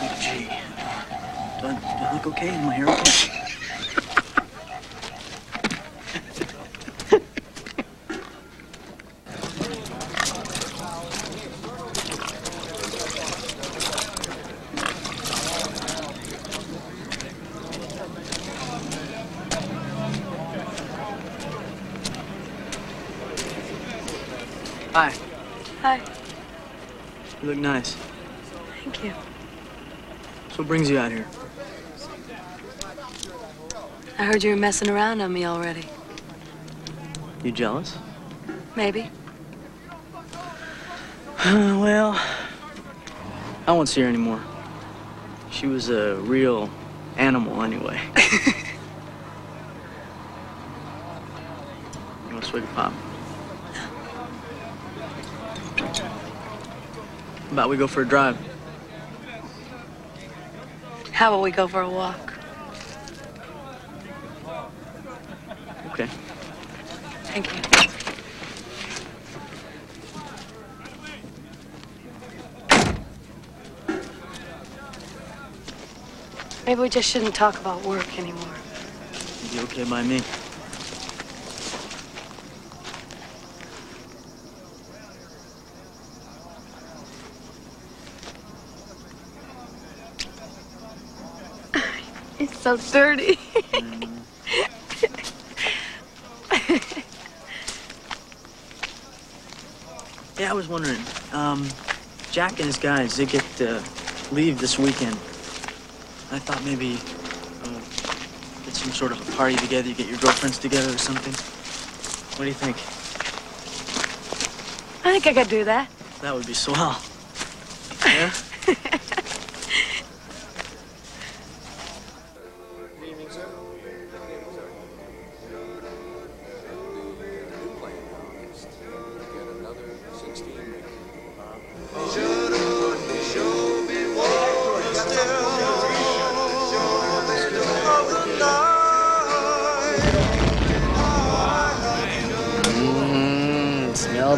Oh, gee. Do I look okay? Is my hair okay? Hi. Hi. You look nice. Thank you. So what brings you out here? I heard you were messing around on me already. You jealous? Maybe. Well, I won't see her anymore. She was a real animal anyway. You want a swig of pop? How about we go for a drive? How about we go for a walk? Okay. Thank you. Maybe we just shouldn't talk about work anymore. You okay by me? So dirty. Yeah, I was wondering, Jack and his guys, they get leave this weekend. I thought maybe get some sort of a party together, you get your girlfriends together or something. What do you think? I think I could do that. That would be swell. Yeah?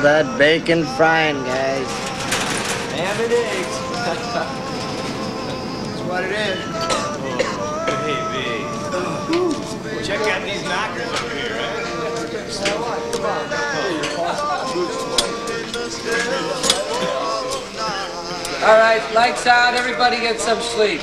That bacon frying, guys. Ham and eggs. That's what it is. Oh, baby. Check out these knockers over here, man. So what? Come on. Oh. All right, lights out. Everybody get some sleep.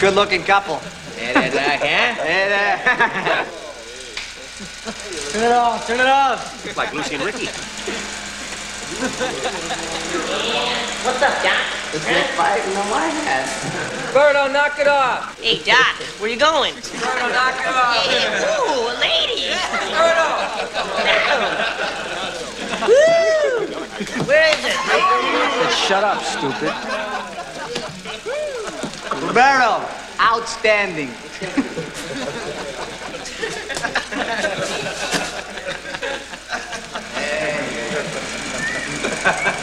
Good-looking couple. Turn it off, turn it off. It's like Lucy and Ricky. What's up, Doc? It's a fighting on my head. Birdo, knock it off. Hey, Doc, where you going? Birdo, knock it off. Hey, ooh, a lady. Birdo. Woo! Where is it? Shut up, stupid. Roberto, outstanding.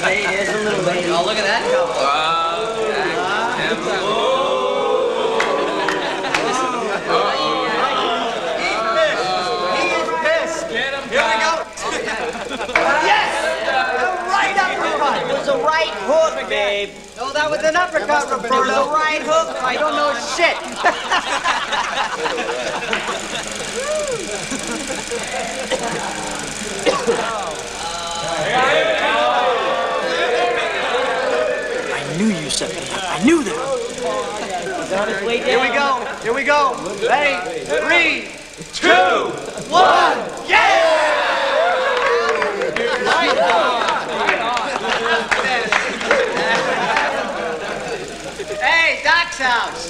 Hey, there's a little lady. Oh, look at that couple. He is pissed. Here we go. Yes! Right up the front. hook, babe. No, that was an uppercut, Roberto. Right hook. I don't know shit. I knew you said that. I knew that. Here we go. Here we go. 8, 3, 2, 1. Yeah! Right on. Right on. Hey, Doc's house.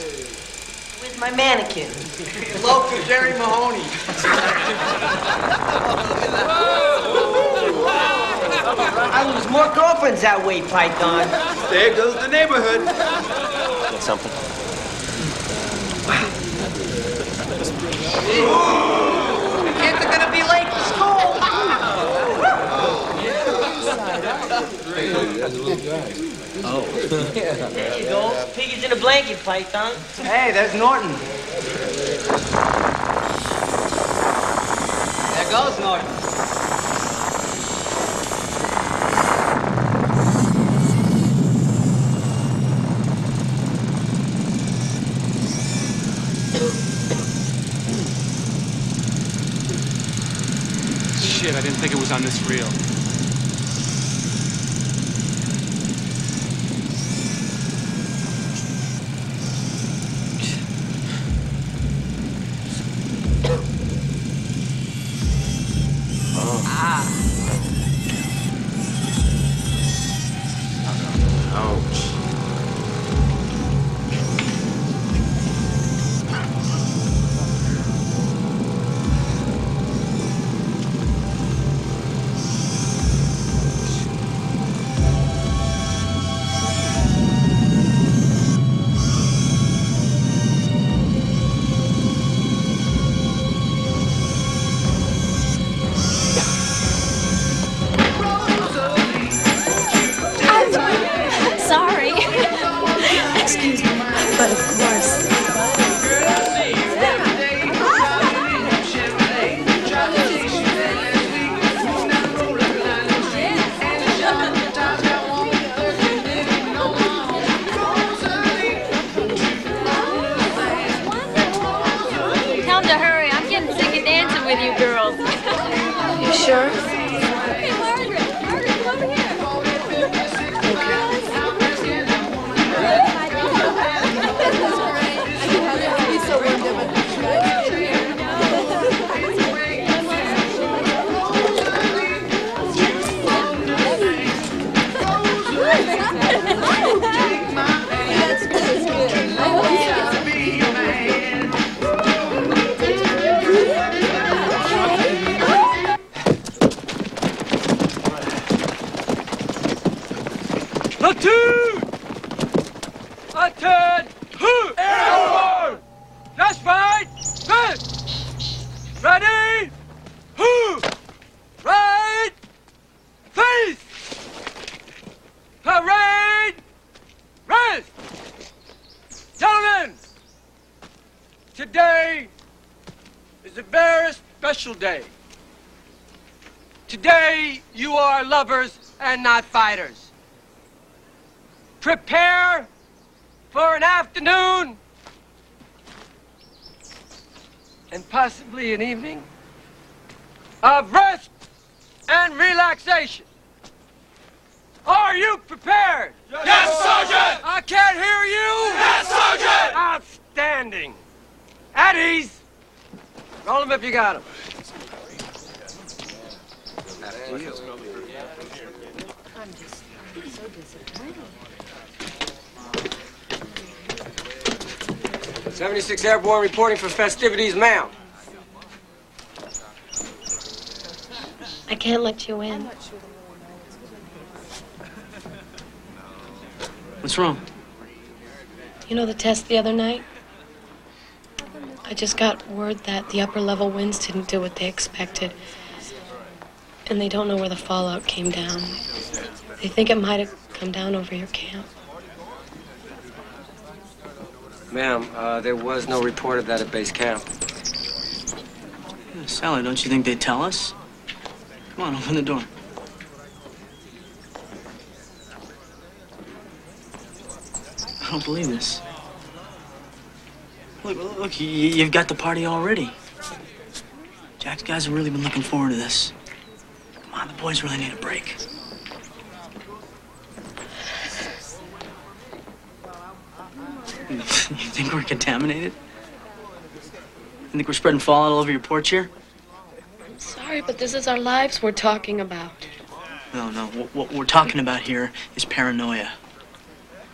With my mannequin. Local Jerry Mahoney. I lose more girlfriends that way, Python. There goes the neighborhood. Got something? Wow. The kids are gonna be late for school. Oh. There you go. Piggies in a blanket, Python. Hey, there's Norton. There goes Norton. Shit, I didn't think it was on this reel. Day. Today, you are lovers and not fighters. Prepare for an afternoon and possibly an evening of rest and relaxation. Are you prepared? Yes, Sergeant! I can't hear you! Yes, Sergeant! Outstanding. At ease. Roll them if you got them. I'm just so disappointed. 76 Airborne reporting for festivities, ma'am. I can't let you in. What's wrong? You know the test the other night? I just got word that the upper level winds didn't do what they expected. And they don't know where the fallout came down. They think it might have come down over your camp. Ma'am, there was no report of that at base camp. Yeah, Sally, don't you think they'd tell us? Come on, open the door. I don't believe this. Look, you've got the party already. Jack's guys have really been looking forward to this. Come on, the boys really need a break. You think we're contaminated? You think we're spreading fallout all over your porch here? I'm sorry, but this is our lives we're talking about. No, what we're talking about here is paranoia.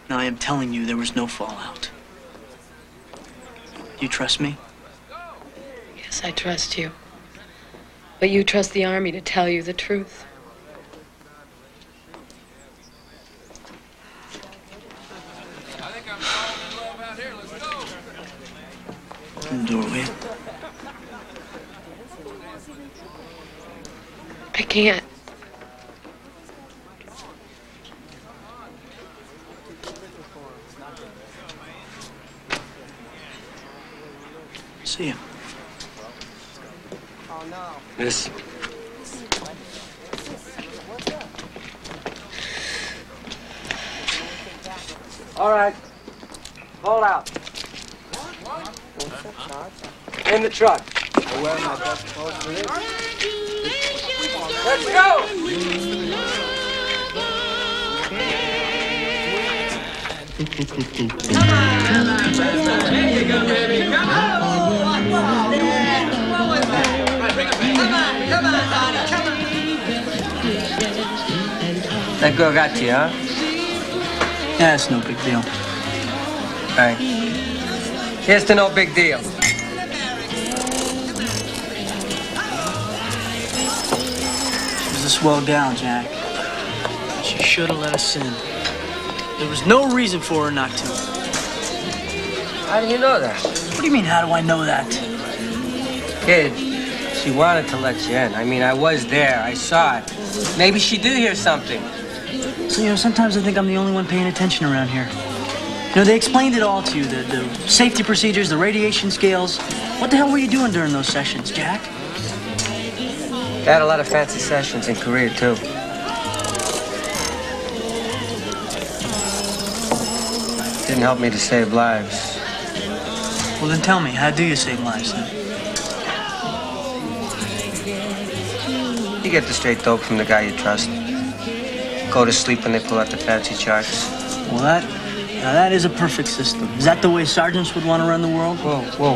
Now, I am telling you there was no fallout. You trust me? Yes, I trust you. But you trust the Army to tell you the truth. Doorway. I can't. See you. Miss. All right. Hold out. In the truck. Let's go! That girl got you, huh? Yeah, that's no big deal. All right. Here's to no big deal. A swell gal, Jack. She should have let us in. There was no reason for her not to. How do you know that? What do you mean, how do I know that? Kid, she wanted to let you in. I mean, I was there. I saw it. Maybe she did hear something. So, you know, sometimes I think I'm the only one paying attention around here. You know, they explained it all to you. The safety procedures, the radiation scales. What the hell were you doing during those sessions, Jack? I had a lot of fancy sessions in Korea, too. Didn't help me to save lives. Well, then tell me, how do you save lives, then? You get the straight dope from the guy you trust. Go to sleep when they pull out the fancy charts. Well, now that is a perfect system. Is that the way sergeants would want to run the world? Whoa.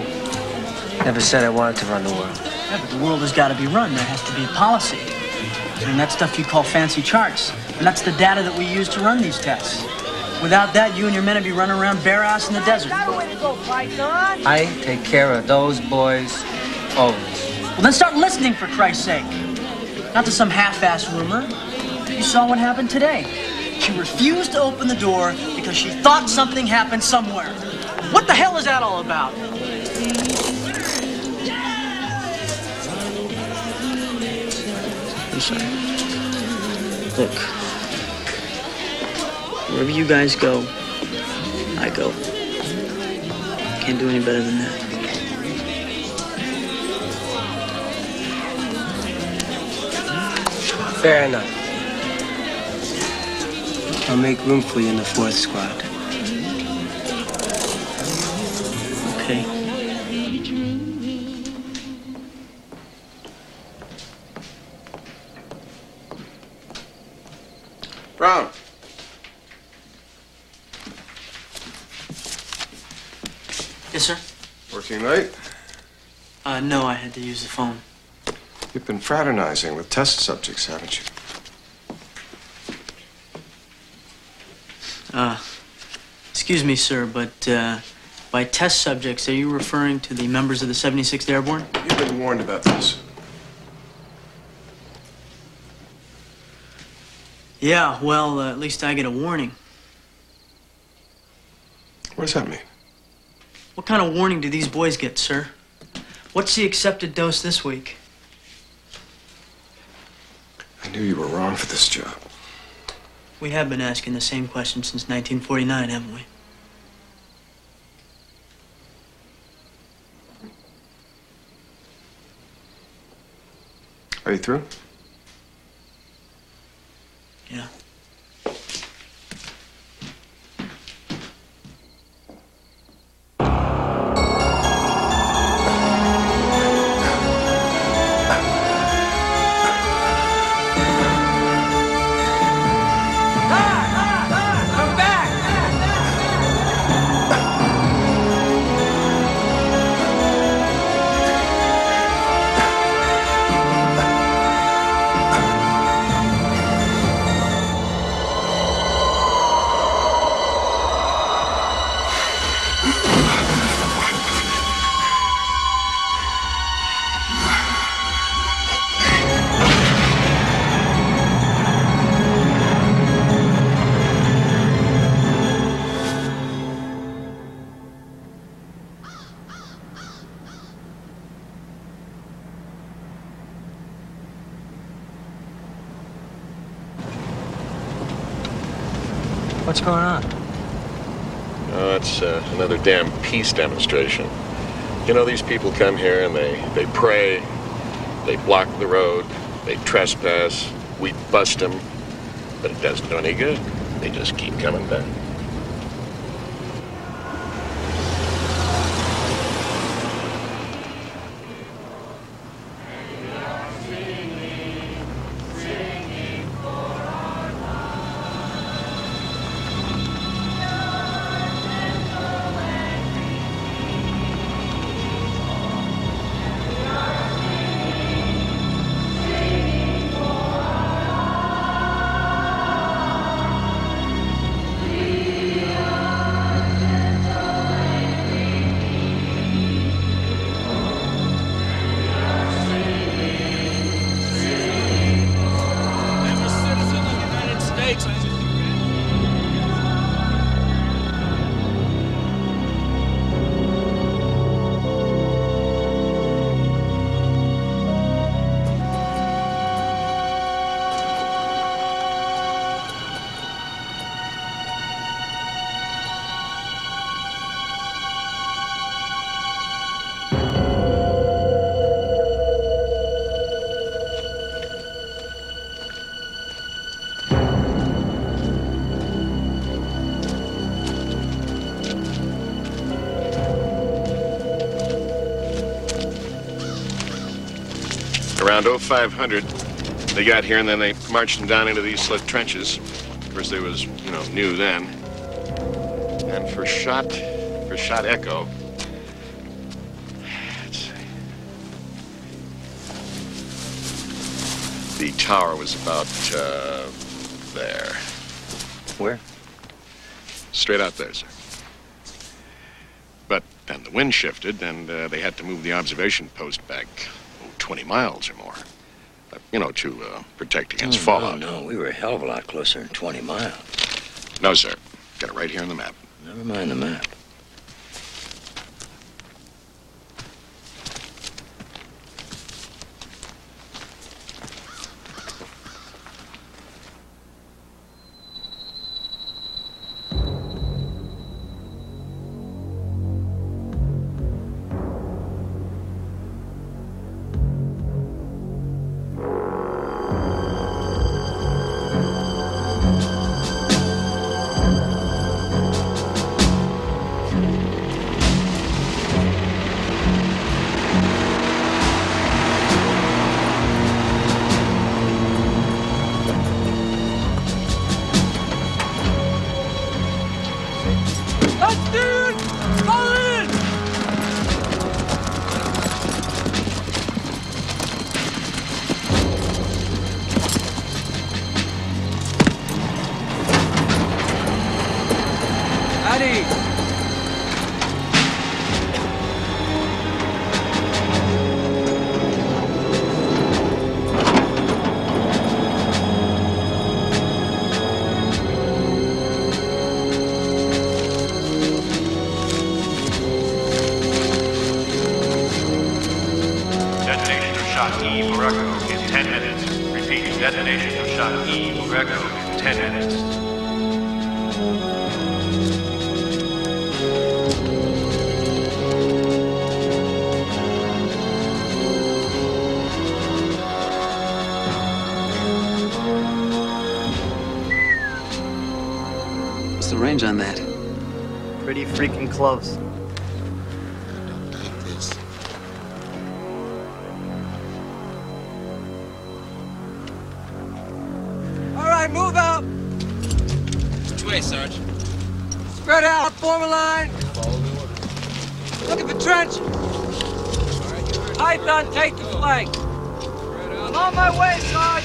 Never said I wanted to run the world. Yeah, but the world has got to be run. There has to be a policy. I mean, that stuff you call fancy charts. And that's the data that we use to run these tests. Without that, you and your men would be running around bare ass in the desert. I take care of those boys always. Well, then start listening, for Christ's sake. Not to some half-ass rumor. You saw what happened today. She refused to open the door because she thought something happened somewhere. What the hell is that all about? I'm sorry. Look, wherever you guys go, I go. Can't do any better than that. Fair enough. I'll make room for you in the 4th squad. Okay. Brown. Yes, sir? Working late? No, I had to use the phone. You've been fraternizing with test subjects, haven't you? Excuse me, sir, but by test subjects, are you referring to the members of the 76th Airborne? You've been warned about this. Yeah, well, at least I get a warning. What does that mean? What kind of warning do these boys get, sir? What's the accepted dose this week? I knew you were wrong for this job. We have been asking the same question since 1949, haven't we? Are you through? Yeah. What's going on? Oh, it's another damn peace demonstration. You know, these people come here and they pray, they block the road, they trespass, we bust them, but it doesn't do any good. They just keep coming back. Around 0500, they got here and then they marched them down into these slit trenches. Of course, they was, you know, new then. And for shot Echo. Let's see. The tower was about there. Where? Straight out there, sir. But then the wind shifted and they had to move the observation post back 20 miles or more, you know, to protect against fallout. No, we were a hell of a lot closer than 20 miles. No, sir. Got it right here on the map. Never mind the map. On that. Pretty freaking close. Don't like this. All right, move out. Which way, Sarge? Spread out, form a line. Follow the order. Look at the trench. All right, Python, take the flank. I'm on my way, Sarge.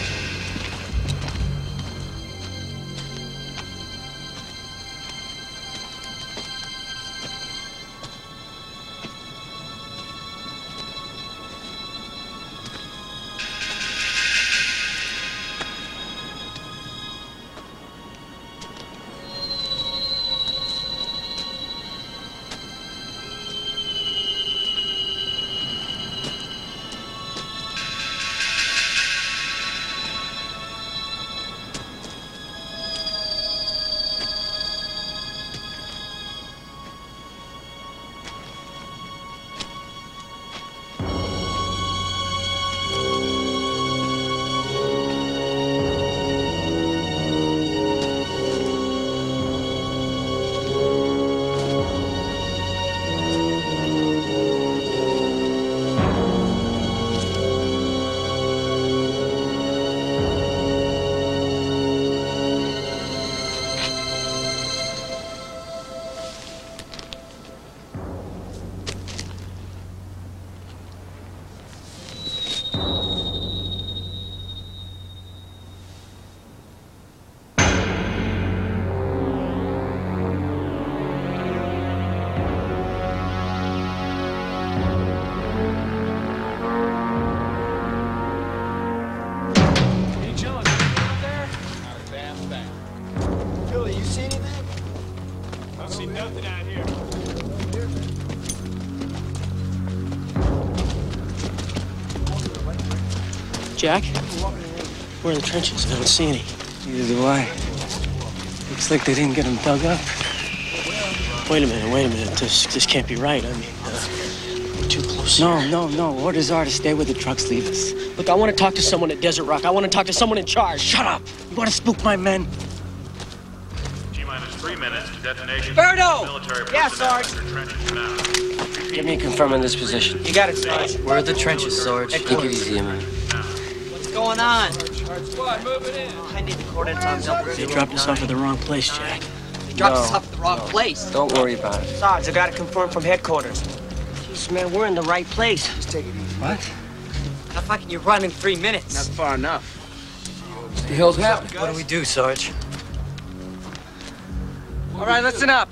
nothing out here. Jack? We're in the trenches. I don't see any. Neither do I. Looks like they didn't get them dug up. Wait a minute. This can't be right. I mean, we're too close. No. Orders are to stay where the trucks leave us. Look, I want to talk to someone at Desert Rock. I want to talk to someone in charge. Shut up! You want to spook my men? T-minus 3 minutes to detonation. Birdo! Yeah, Sarge. Give me a confirm on this position. You got it, Sarge. We're at the trenches, Sarge. Take it easy, man. What's going on? Squad, moving in. I need the coordinates on Delta. They dropped us off at the wrong place, Jack. Dropped us off at the wrong place. Don't worry about it. Sarge, I got to confirm from headquarters. Jeez, man, we're in the right place. Just take it easy. What? How far can you run in 3 minutes? Not far enough. What the hell's happening? What do we do, Sarge? All right, listen up.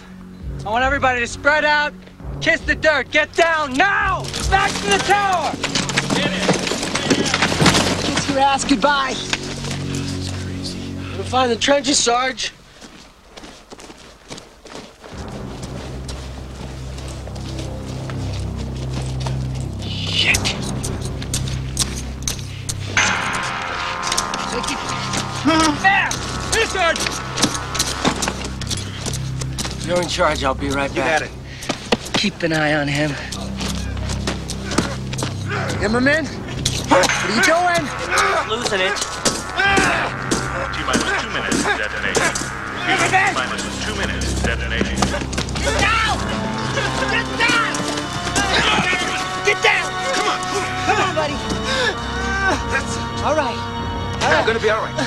I want everybody to spread out, kiss the dirt, get down now! Back to the tower! Get it! Kiss your ass goodbye. This is crazy. We'll find the trenches, Sarge. You're in charge. I'll be right back. You got it. Keep an eye on him. Emmerman? What are you doing? Losing it. T-minus 2 minutes to detonation. T-minus 2 minutes to detonation. Get down! Get down! Get down! Come on. Come on, buddy. That's it. All right. I'm going to be all right.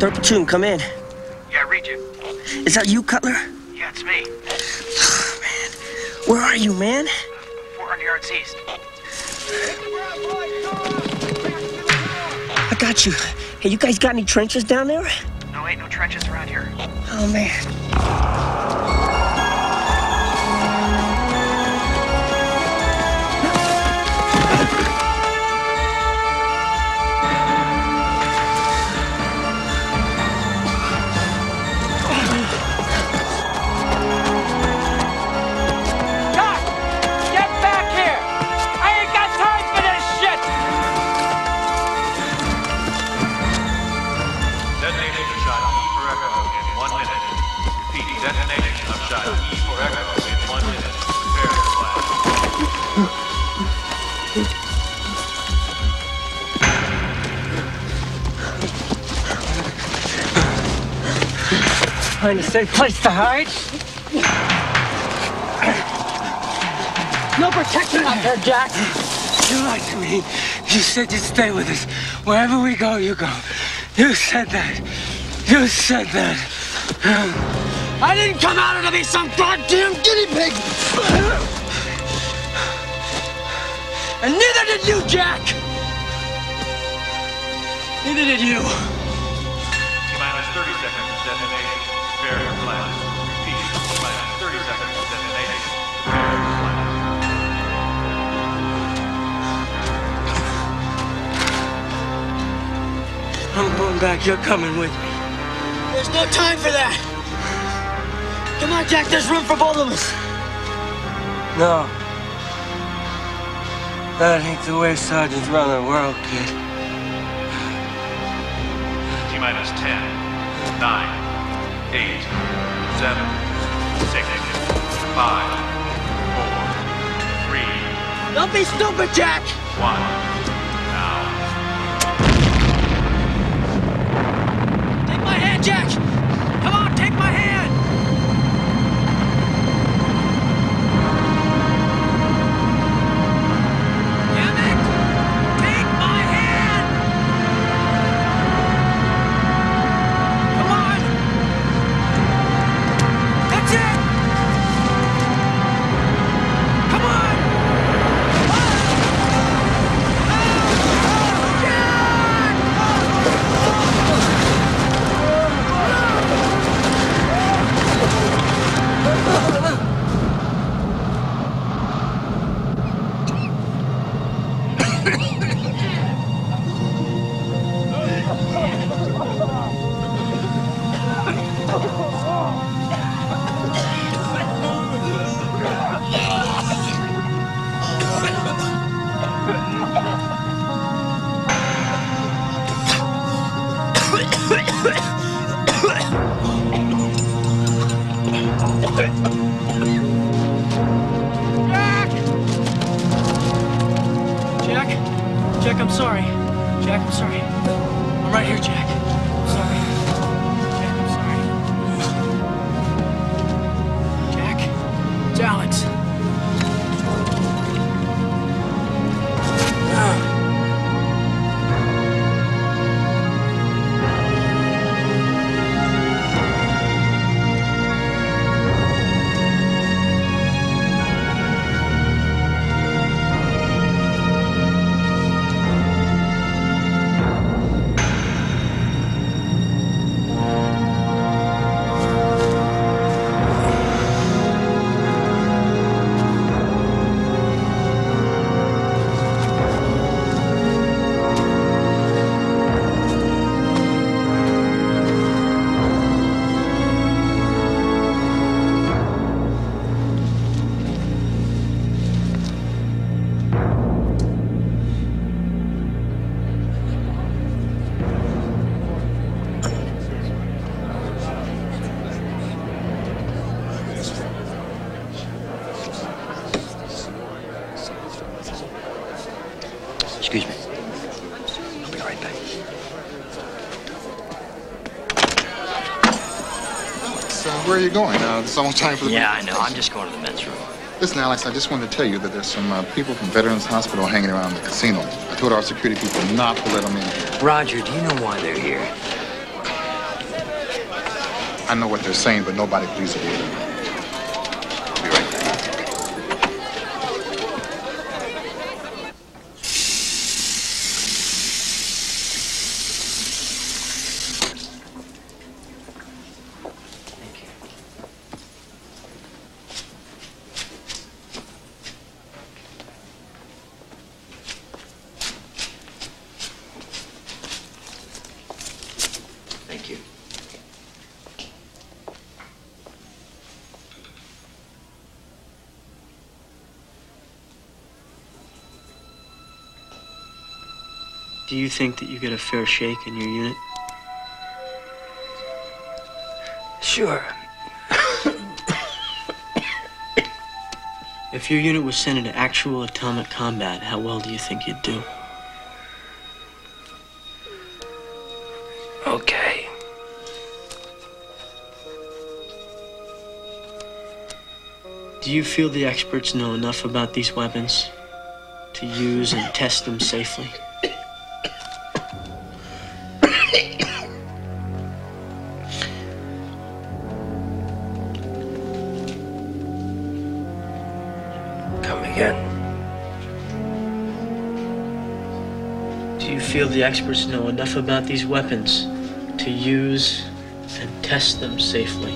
Third platoon, come in. Yeah, read you. Is that you, Cutler? Yeah, it's me. Oh, man. Where are you, man? 400 yards east. I got you. Hey, you guys got any trenches down there? No, ain't no trenches around here. Oh, man. Find a safe place to hide. No protection out there, Jack. You lied to me. You said you'd stay with us. Wherever we go, you go. You said that. You said that. I didn't come out here to be some goddamn guinea pig. And neither did you, Jack. Neither did you. Minus 30 seconds to detonation. Barrier blast. Repeat. Minus 30 seconds to detonation. Barrier blast. I'm going back. You're coming with me. There's no time for that. Come on, Jack. There's room for both of us. No. That ain't the way sergeants run the world, kid. T-minus 10, 9. 8, 7, 6, 5, 4, 3. Don't be stupid, Jack! 1, now. Take my hand, Jack! Come on, take my hand! Damn it! Take my hand! Jack! Jack? Jack, I'm sorry. Jack, I'm sorry. I'm right here, Jack. I'm sorry. Jack, I'm sorry. Jack? It's Alex. It's almost time for the meeting. I know. I'm just going to the men's room. Listen, Alex, I just wanted to tell you that there's some people from Veterans Hospital hanging around the casino. I told our security people not to let them in here. Roger, do you know why they're here? I know what they're saying, but nobody believes it either. I'll be right back. Do you think that you get a fair shake in your unit? Sure. If your unit was sent into actual atomic combat, how well do you think you'd do? Okay. Do you feel the experts know enough about these weapons to use and test them safely? The experts know enough about these weapons to use and test them safely.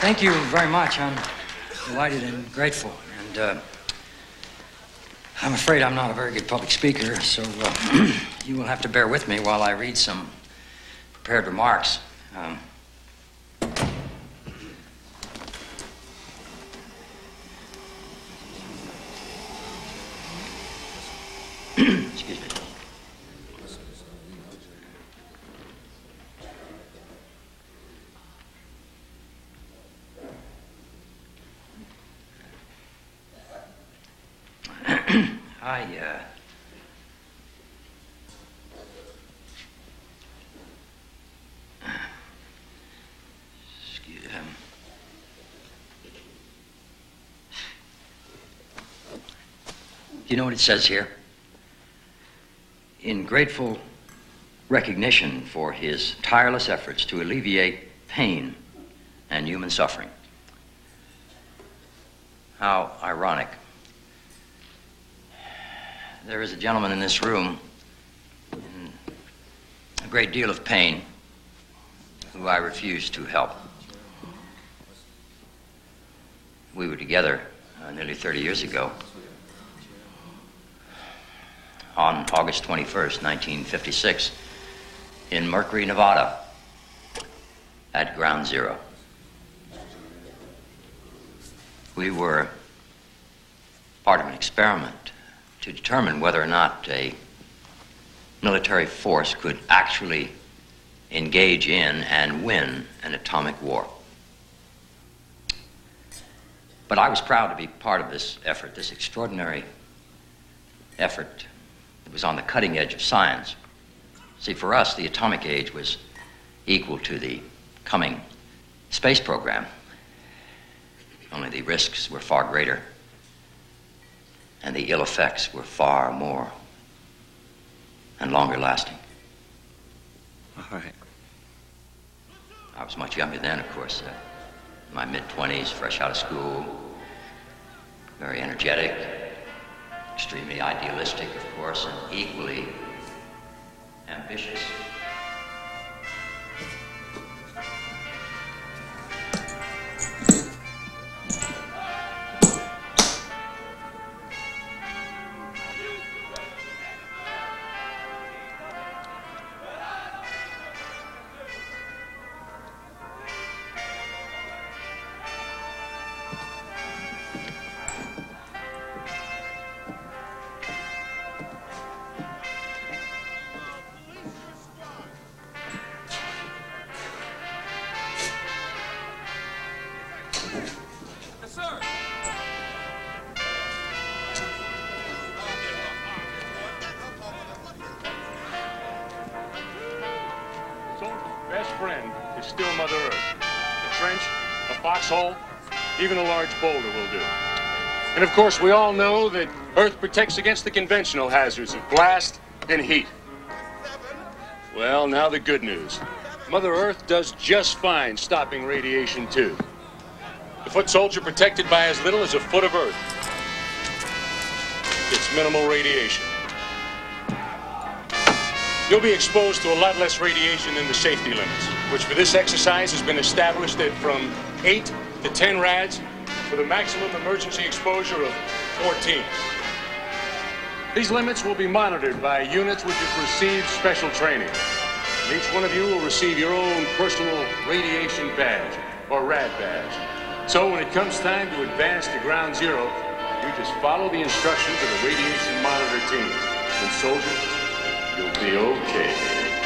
Thank you very much. I'm delighted and grateful. And I'm afraid I'm not a very good public speaker, so you will have to bear with me while I read some prepared remarks. You know what it says here? In grateful recognition for his tireless efforts to alleviate pain and human suffering. How ironic. there is a gentleman in this room in a great deal of pain who I refuse to help. We were together nearly 30 years ago. On August 21st, 1956, in Mercury, Nevada, at Ground Zero. We were part of an experiment to determine whether or not a military force could actually engage in and win an atomic war. But I was proud to be part of this effort, this extraordinary effort. It was on the cutting edge of science. See, for us, the atomic age was equal to the coming space program. Only the risks were far greater, and the ill effects were far more and longer lasting. All right. I was much younger then, of course. My mid-20s, fresh out of school, very energetic, extremely idealistic, of course, and equally ambitious. Even a large boulder will do. And of course, we all know that Earth protects against the conventional hazards of blast and heat. Well, now the good news. Mother Earth does just fine stopping radiation, too. The foot soldier protected by as little as a foot of Earth. It's minimal radiation. You'll be exposed to a lot less radiation than the safety limits, which for this exercise has been established at from 8 to 10 rads with a maximum emergency exposure of 14. These limits will be monitored by units which have received special training. And each one of you will receive your own personal radiation badge, or rad badge. So when it comes time to advance to Ground Zero, you just follow the instructions of the radiation monitor team. And soldiers, you'll be okay.